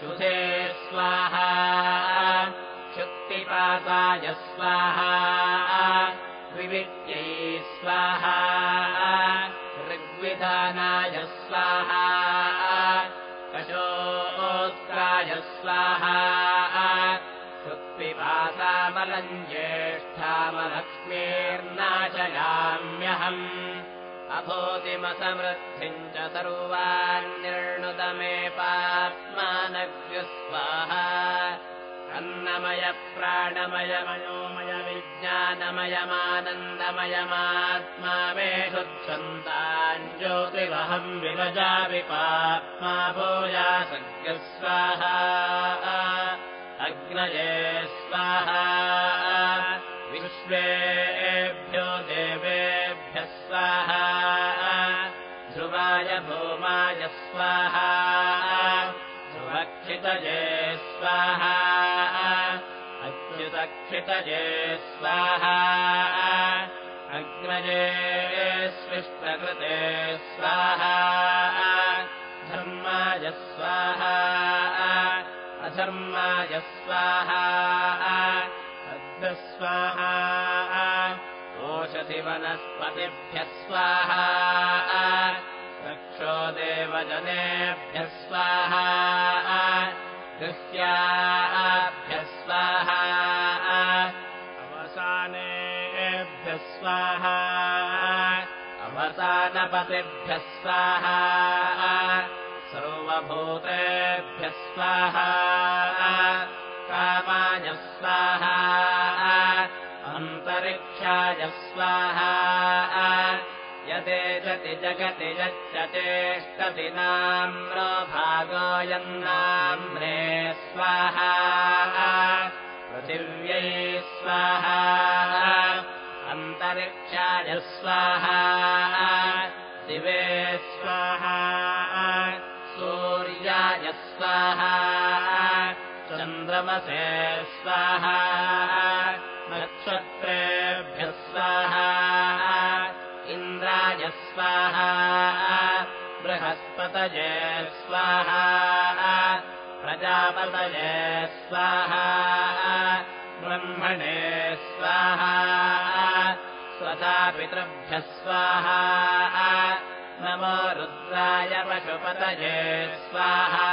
शुधे स्वाहा शुक्तिपाताय स्वाहा विवित्यै स्वाहा ऋग्विधानाय स्वाहा कशोत्त्राय स्वाहा शुक्तिपातामलं ज्येष्ठामलक्ष्मीर्नाशयाम्यहम् अभूतिमसमृद्धिम् च सर्वान्निर्णुत मे पाप्मानग्रस्वाहा अन्नमय प्राणमय मनोमय विज्ञानमयमानन्दमयमात्मा मे शुद्ध्यन्ताञ्ज्योतिरहं विरजामि पाप्मा भूयासद्गस्वाहा अग्नये स्वाहा विश्वेभ्यो देवेभ्यः स्वाहा ध्रुवाय भूमाय स्वाहा ध्रुवक्षितये स्वाहा अच्युतक्षितये स्वाहा अग्नये स्विष्टकृते स्वाहा धर्माय स्वाहा अधर्माय स्वाहा स्वाहा ओषधिवनस्पतिभ्यः स्वाहा रक्षो देवजनेभ्यः स्वाहा गृह्याभ्यः स्वाहा अवसानेभ्यः स्वाहा अवसानपतिभ्यः स्वाहा सर्वभूतेभ्यः स्वाहा कामाय स्वाहा अन्तरिक्षाय स्वाहा यदेजति जगति यच्चेष्टति नाम्नो भागो यन्नाम्ने स्वाहा पृथिव्यै स्वाहा अन्तरिक्षाय स्वाहा दिवे स्वाहा सूर्याय स्वाहा चन्द्रमसे स्वाहा नक्षत्रेभ्यः स्वाहा इन्द्राय स्वाहा बृहस्पतये स्वाहा प्रजापतये स्वाहा ब्रह्मणे स्वाहा स्वधा पितृभ्यः स्वाहा नमो रुद्राय पशुपतये स्वाहा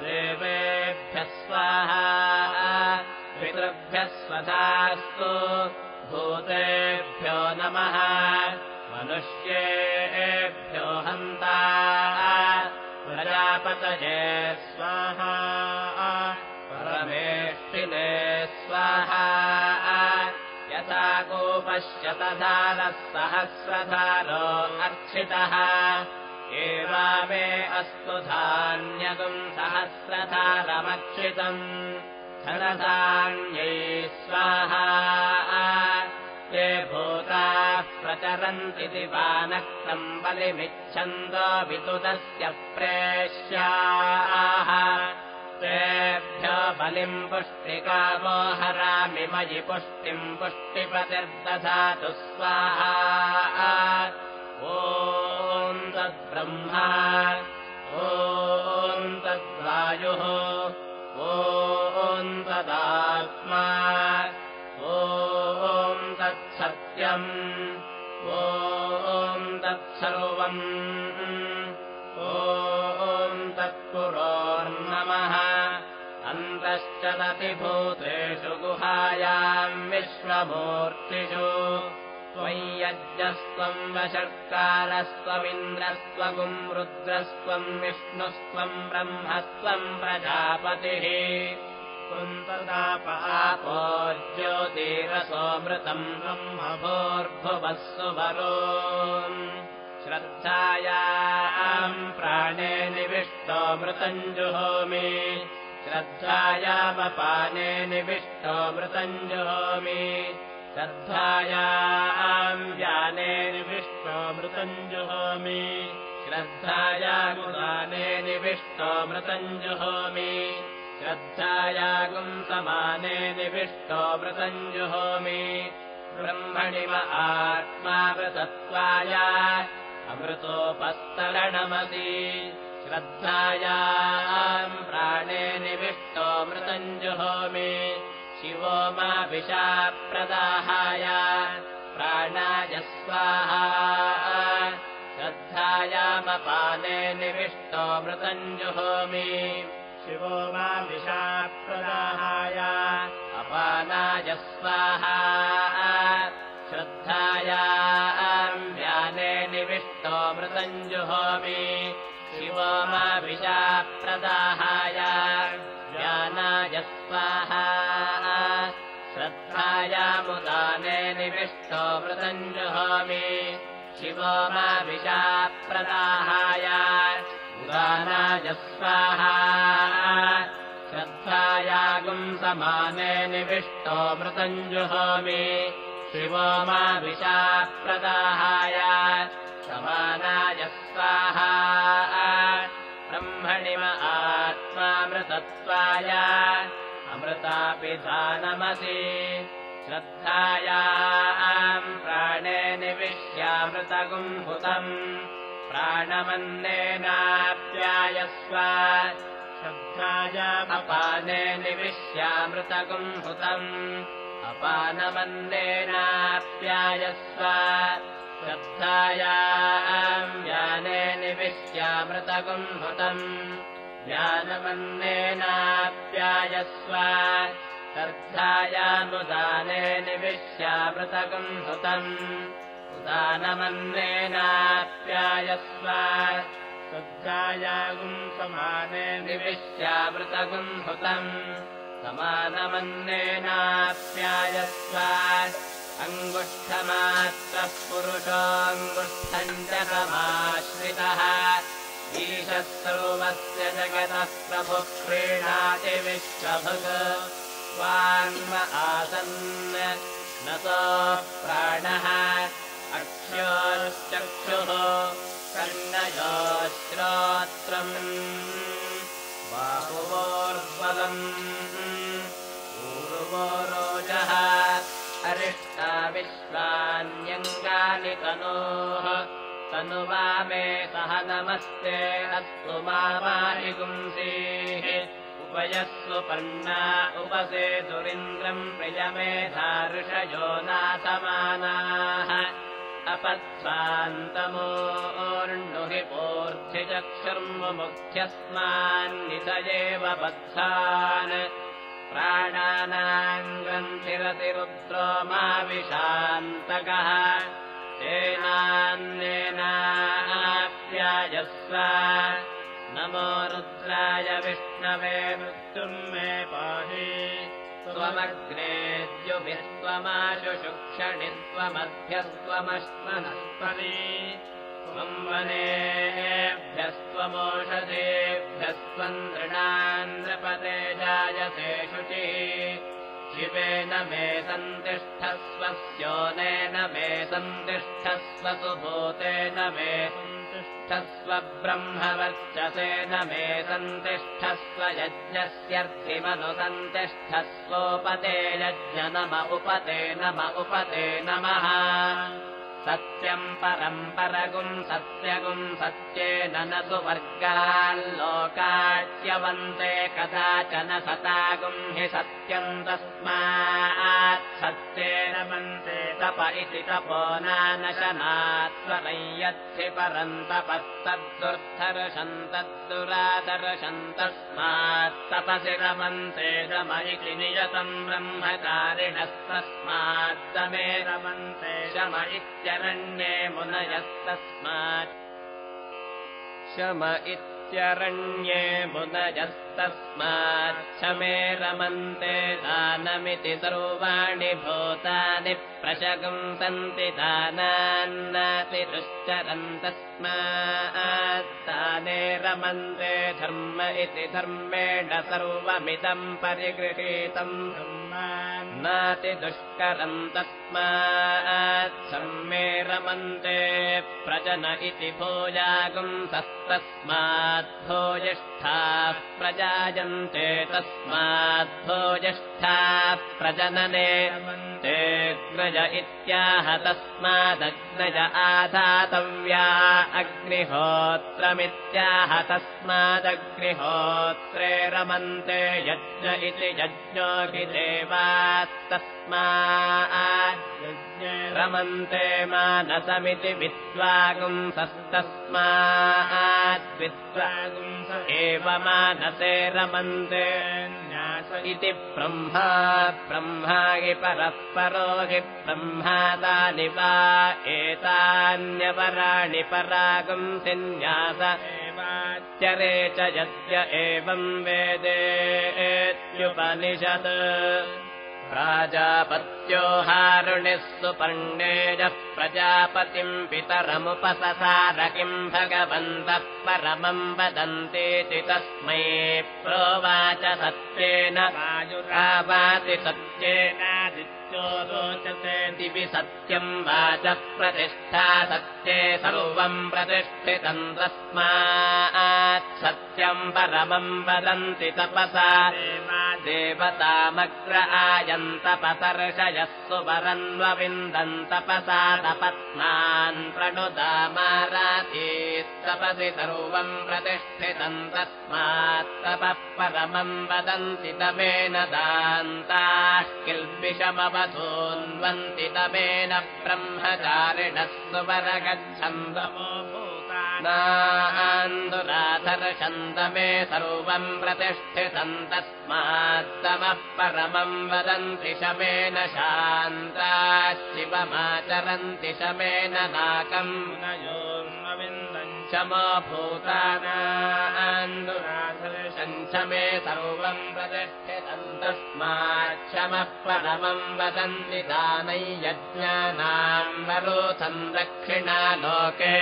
देवेभ्यः स्वाहा पितृभ्यः स्वधास्तु भूतेभ्यो नमः मनुष्येभ्यो हन्ता प्रजापतये स्वाहा परमेष्ठिने स्वाहा यथा गोपश्यतधारः सहस्रधारो अर्चितः एवा मे वस्तु धान्यगम् सहस्रधारमक्षितम् धनधान्यै स्वाहा ते भूताः प्रचरन्ति दिवानक्तं बलिमिच्छन्तो विदुदस्य प्रेष्याः तेभ्यो बलिम् पुष्टिकामो हरामि मयि पुष्टिम् पुष्टिपतिर्दधातु स्वाहा ॐ तद्ब्रह्मा ॐ तद्वायुः ॐ तदात्मा ॐ तत्सत्यम् ॐ तत्सर्वम् ॐ तत्पुरोर्नमः अन्तश्चरति भूतेषु गुहायाम् विश्वमूर्तिषु त्वं यज्ञस्त्वं वशर्कारस्त्वमिन्द्रस्त्वं रुद्रस्त्वं विष्णुस्त्वं ब्रह्मस्त्वं प्रजापतिः कुन्तदापापो ज्योतिरसोऽमृतं ब्रह्मभूर्भुवः सुवरो श्रद्धायाम् प्राणे निविष्टो मृतञ्जुहोमि श्रद्धायामपाने निविष्टो मृतञ्जुहोमि श्रद्धायाम् ज्ञाने निविष्टो मृतञ्जुहोमि श्रद्धायामुदाने निविष्टो मृतञ्जुहोमि श्रद्धायागुं समाने निविष्टो मृतञ्जुहोमि ब्रह्मणिव आत्मा वृतत्वाय अमृतोपस्तरणमसि श्रद्धायाम् प्राणे निविष्टो मृतञ्जुहोमि शिवो मा विषाप्रदाहाय प्राणाय स्वाहा श्रद्धायामपाने निविष्टो मृतञ्जुहोमि शिवो मा विषाप्रदाहाय अपानाय स्वाहा श्रद्धायाम् व्याने निविष्टो मृतञ्जुहोमि शिवो मा विषाप्रदाहाय ज्ञानाय स्वाहा श्रद्धायामुदाने निविष्टो मृतञ्जुहोमि शिवो मा विषाप्रदाहाय उदानाय स्वाहा श्रद्धायागुं समाने निविष्टो मृतञ्जुहोमि शिवो मा विषाप्रदाहाय समानाय स्वाहा ब्रह्मणिव आत्मामृतत्वाय अमृतापिधानमसि श्रद्धायाम् प्राणे निविश्यामृतगुम् हुतम् प्राणमन्नेनाप्यायस्व श्रद्धायामपाने निविश्यामृतगुम् हुतम् अपानमन्नेनाप्यायस्व श्रद्धायाम् व्याने निविश्यामृतगुं हुतम् व्यानमन्नेनाप्यायस्व श्रद्धायामुदाने निविश्यामृतगुं हुतम् उदानमन्नेनाप्यायस्व श्रद्धायागुं समाने निविश्यामृतगुं हुतम् समानमन्नेनाप्यायस्व अङ्गुष्ठमात्रः पुरुषोऽङ्गुष्ठम् जगमाश्रितः ईशस्रोवस्य जगतः प्रभुः क्रीणाति विश्वभुक् वाङ्म आसन् नतः प्राणः अक्षोश्चक्षुः कन्नयोश्रोत्रम् बाहुवोर्ध्वम् ऊरुवोरोजः अरिष्टा विश्वान्यङ्गानि तनोः तनुवामे सह नमस्ते अस्तु मामाहि पुंसीः उपयस्व पन्ना उपसे दुरिन्द्रम् प्रियमेधाऋषयो नाथमानाः अपध्वान्तमोर्णुहि पोर्थिचक्षुर्मुमुख्यस्मान्नितयेव बद्धान् प्राणानाम् ग्रन्थिरतिरुद्रो मा विषान्तकः तेनान्नेनाप्यायस्व नमो रुद्राय विष्णवे मृत्युम् मे पाहि त्वमग्ने द्युभिस्त्वमाशुषुक्षणि त्वमभ्यस्त्वमश्मनस्पति त्वं वनेभ्यस्त्व ृणान्द्रपते जायसे शुचिः शिवेन मे सन्तिष्ठस्व स्योनेन मे सन्तिष्ठस्व सुभूतेन मे सन्तिष्ठस्व ब्रह्मवर्चसेन मे सन्तिष्ठस्व यज्ञस्यर्थिमनुसन्तिष्ठस्वोपते यज्ञ नम उपते नम उपते नमः सत्यम् परम् परगुम् सत्यगुम् सत्येन न सुवर्गाल्लोकाच्यवन्ते कदाचन सतागुम् हि सत्यम् तस्मात् सत्येन मन्ते तप इति तपो नानशनात् स्वरं यद्धि परं तपस्तद्दुर्धर्षं तद्दुराधर्षं तस्मात् तपसि रमन्ते रम इति नियतं ब्रह्मकारिणस्तस्मात् तमे रमन्ते शम इत्य शरण्ये मुनयस्तस्मात् शम इत्यरण्ये मुनयस्तस्मात् शमे रमन्ते दानमिति सर्वाणि भूतानि प्रशंसन्ति दानान्नातिरुश्चरन्तस्मात् ताने रमन्ते धर्म इति धर्मेण सर्वमिदं परिगृहीतं नाति दुष्करं तस्मात् सम्मे रमन्ते प्रजन इति भोजागुं तस्मात् भोजिष्ठाः प्रजायन्ते तस्मात् भोजिष्ठाः प्रजनने रमन्ते अग्रज इत्याह तस्मादग्नज आधातव्या अग्निहोत्रमित्याह तस्मादग्निहोत्रे रमन्ते यज्ञ इति यज्ञोऽग्निरे रमन्ते मानसमिति विद्वागुंसस्तस्मात् विद्वागुंस एव मानसे रमन्ते इति ब्रह्मा ब्रह्मा हि परः परो हि ब्रह्मादानि वा एतान्यपराणि परागुंसिन्यास एवाच्यरे च यस्य एवं वेदेत्युपनिषत् प्राजापत्यो हारुणिः सुपर्णेजः प्रजापतिम् पितरमुपससार किम् भगवन्तः परमम् वदन्तीति तस्मै प्रोवाच सत्येन वायुरावाति सत्येनादित्यो रोचते दिवि सत्यम् वाचः प्रतिष्ठा सत्ये सर्वम् प्रतिष्ठितम् तस्मात् सत्यम् परमम् वदन्ति तपसा देवतामग्र आयन्तपसर्षयः सुवरन्वविन्दन् तपसा तपत्नान् प्रणुदामाराधीस्तपसि सर्वम् प्रतिष्ठितम् तस्मात् तपः परमम् वदन्ति तमेन दान्ताः किल्बिषमवधून्वन्ति तमेन ब्रह्मचारिणः सुवरगच्छन्दमो नान्दुराधर्षन्दमे सर्वम् प्रतिष्ठितम् तस्मात्तमः परमम् वदन्ति शमेन शान्ताः शिवमाचरन्ति शमेन नाकम् नयोर्मविन्दम् शमो भूतानान्दुराधर्षम् शमे सर्वम् प्रतिष्ठितम् तस्मात् शमः परमम् वदन्ति दानै यज्ञानाम् वरोधम् दक्षिणा लोके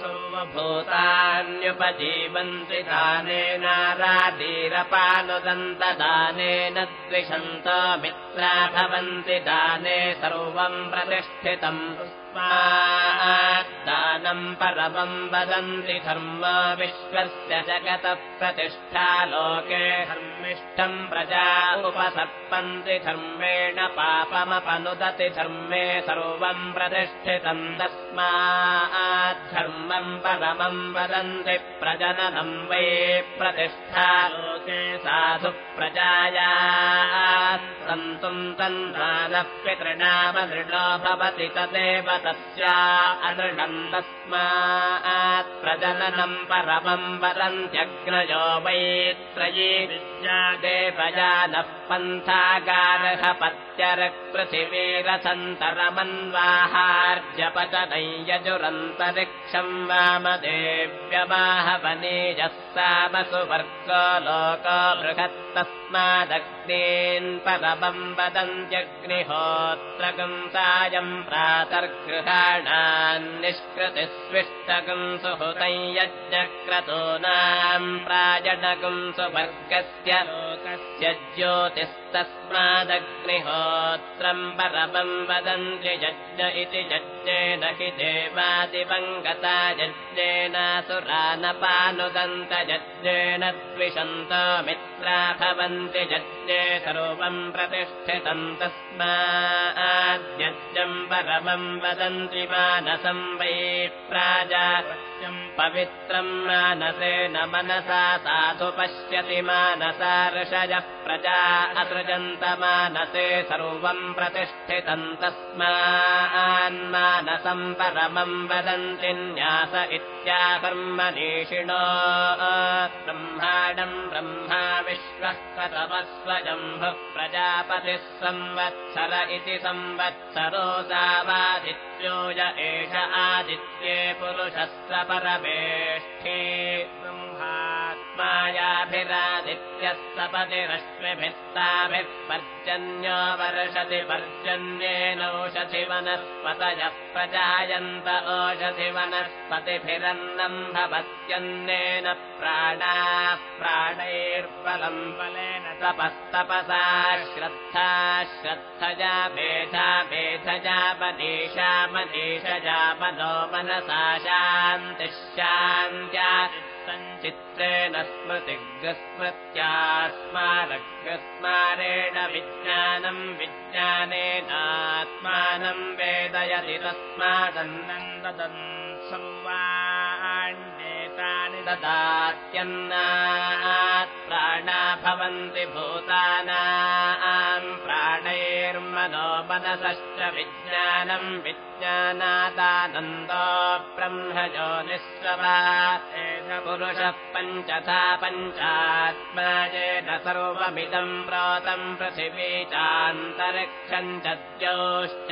सर्वभूतान्युपजीवन्ति दानेनाराधीरपानुदन्त दानेन द्विषन्त मित्रा भवन्ति दाने सर्वं प्रतिष्ठितम् दानं परमं वदन्ति धर्म विश्वस्य जगतः प्रतिष्ठा लोके धर्मिष्ठं प्रजा उपसर्पन्ति धर्मेण पापमपनुदति धर्मे सर्वं प्रतिष्ठितं तस्मात् धर्मं परमं वदन्ति प्रजननं वै प्रतिष्ठा लोके साधु प्रजाया सन्तुं तन्नानपितृणामदृढो भवति तदेव तस्या अनृणम् तस्मात् प्रजननम् परमम् वदन्त्यग्नयो वै त्रयी यज्ञादेवजानः पन्थागारः पत्यरपृथिवीरसन्तरमन्वाहार्जपतनै यजुरन्तरिक्षम् वामदेव्यमाहवनीजः सामसुवर्गो लोको बृहत्तस्मादग्नेन् परमम् वदन्त्यग्निहोत्रकम् सायम् प्रातर्गृहाणान् निष्कृतिः स्विष्टकम् सुहृतै यज्ञक्रतूनाम् प्राजनकम् सुवर्गस्य लोकस्य ज्योतिस्तस्मादग्निहोत्रम् परमम् वदन्ति यज्ञ इति यज्ञेन हि देवादिवङ्गता यज्ञेनासुरानपानुदन्त यज्ञेन द्विषन्तो मित्रा भवन्ति यज्ञे सर्वम् प्रतिष्ठितम् तस्माद्यज्ञम् परमम् वदन्ति मानसम् वै प्राजा पवित्रम् मानसेन मनसा साधु पश्यति मानसा ऋषयः प्रजा असृजन्त मानसे सर्वम् प्रतिष्ठितम् तस्मान्मानसम् परमम् वदन्ति न्यास इत्याकर्मनीषिणो ब्रह्माणम् ब्रह्मा विश्वः कतमस्वजम्भुः प्रजापतिः संवत्सर इति संवत्सरो दावादित्यो य एष आदित्ये पुरुषस्य परमेष्ठे ब्रह्मात्मायाभिरादित्यः सपतिरश्मिभिस्ताभिः पर्जन्यो वर्षति पर्जन्येनौषधि वनस्पतयः प्रजायन्त ओषधि वनस्पतिभिरन्नम् भवत्यन्नेन प्राणाः प्राणैर्बलम् बलेन तपस्तपसा श्रद्धा श्रद्धया मेधा मेधया मनीषा मनीषया मनो मनसा शान्तिः शान्त्या चित्रेण स्मृतिग्रस्मृत्या स्मारग्रस्मारेण विज्ञानम् विज्ञानेनात्मानम् वेदयति तस्मादन्नन्ददन् सर्वाण्येतानि ददात्यन्नात् प्राणा भवन्ति भूतानाम् प्राणैर्मनो मनसश्च विज्ञानम् ज्ञानादानन्दो ब्रह्मजो निःस्वा एष पुरुषः पञ्चथा पञ्चात्मा येन सर्वमिदम् प्रोतम् पृथिवी चान्तरिक्षम् च द्योश्च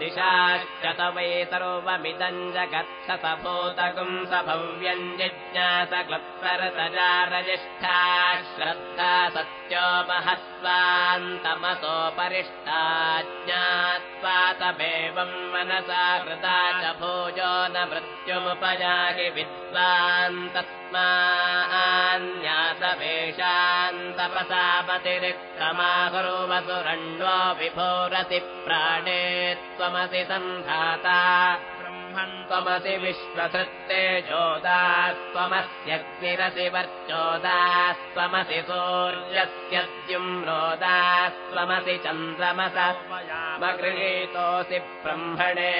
दिशाश्च तवै सर्वमिदम् जगत्सभूतकम् सभव्यम् जिज्ञासक्लप्तरतजारजिष्ठा श्रद्धा सत्यो महस्वान्तमसोपरिष्टाज्ञात्वा तमेवम् मनसा कृता च भोजो न मृत्युमुपयाहि विद्वान् तस्मान्न्यासवेषान्तपसापतिरिक्तमाहुर्वसुरण्वो विभोरति प्राणे त्वमसि सन्धाता त्वमसि विश्वसृत्तेजोदास्त्वमस्यग्निरसि वर्चोदास्त्वमसि सूर्यस्यद्युम्रोदास्त्वमसि चन्द्रमसमगृहीतोऽसि ब्रह्मणे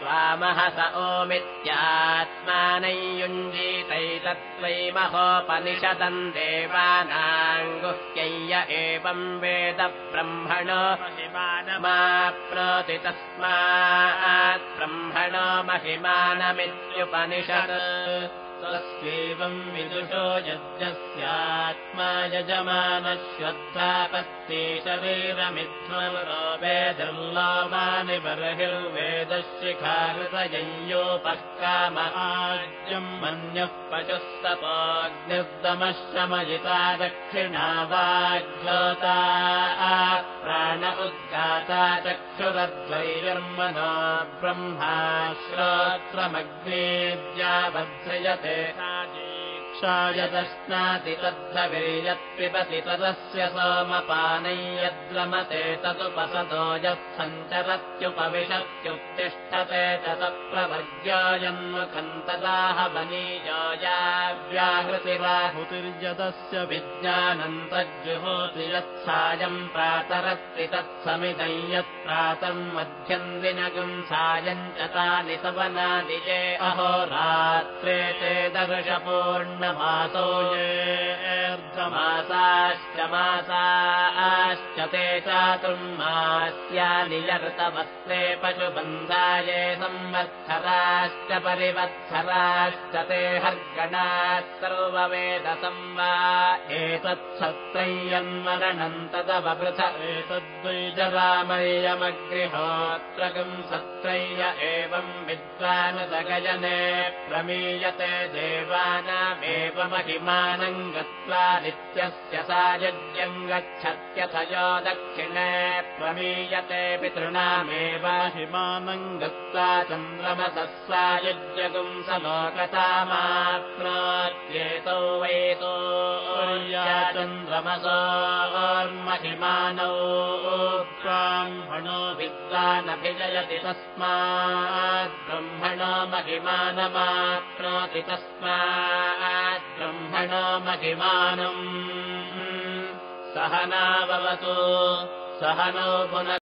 त्वामहस ओमित्यात्मानै युञ्जीतैतत्त्वयि महोपनिषदम् देवानाम् गुह्यय्य एवम् वेद ब्रह्मणो महिमानमाप्नोति तस्मात् ब्रह्मणो महिमानमित्युपनिषत् तस्यैवम् विदुषो यज्ञस्यात्मा यजमानश्वत्वापत्ति शरीरमिध्वरो वेदर्लोमानि बर्हिर्वेदशिखारुतयञ्योपःकामहाज्यम् मन्यः पशुस्तपोऽग्निर्दमश्रमयिता दक्षिणा वाग्लोता प्राण उद्घाता चक्षुरद्वैर्मनो ब्रह्मा श्रोत्रमग्नेद्यावध्रयत् क्षायतश्नाति तद्धवीर्यत्पिबति तदस्य सोमपानै यद्रमते तदुपसतो यत्सञ्चरत्युपविशत्युत्तिष्ठते तत्प्रवर्ग्यायन्मुखम् तदाहवनीयायाव्याहृतिराहुतिर्यतस्य विज्ञानम् तज्जुहोति यत्सायम् प्रातरत्ति तत्समितं यत्प्रातम् मध्यन्दिनगम् सायम् च तानि सवनादिजे अहोरात्रे ते दर्शपूर्ण मासो येर्धमासाश्च मासाश्च ते चातुर्मास्यानिलर्तवस्त्रे पशुबन्धाये संवत्सराश्च परिवत्सराश्च ते हर्गणात् सर्ववेदसंवा एतत्सत्रयन्मरणं तदवपृथ एतद्वैजरामय्यमग्रिहोत्रकं सत्रय्य एवं विद्वानुदगजने प्रमीयते देवानामेव महिमानं गत्वा नित्यस्य सायज्ञं गच्छत्यथयो दक्षिणे प्रमीयते पितॄणामेव हिमानं गत्वा चन्द्रमसः सायज्ञं सलोकतामाप्नोत्येतौ वैतो चन्द्रमसोर्महिमानौ ब्रह्मणो विद्वानभिजयति तस्मात् ब्रह्मणो महिमानमाप्नोति तस्मात् ब्रह्मणो महिमानम् सहनाववतु सहनौ पुनः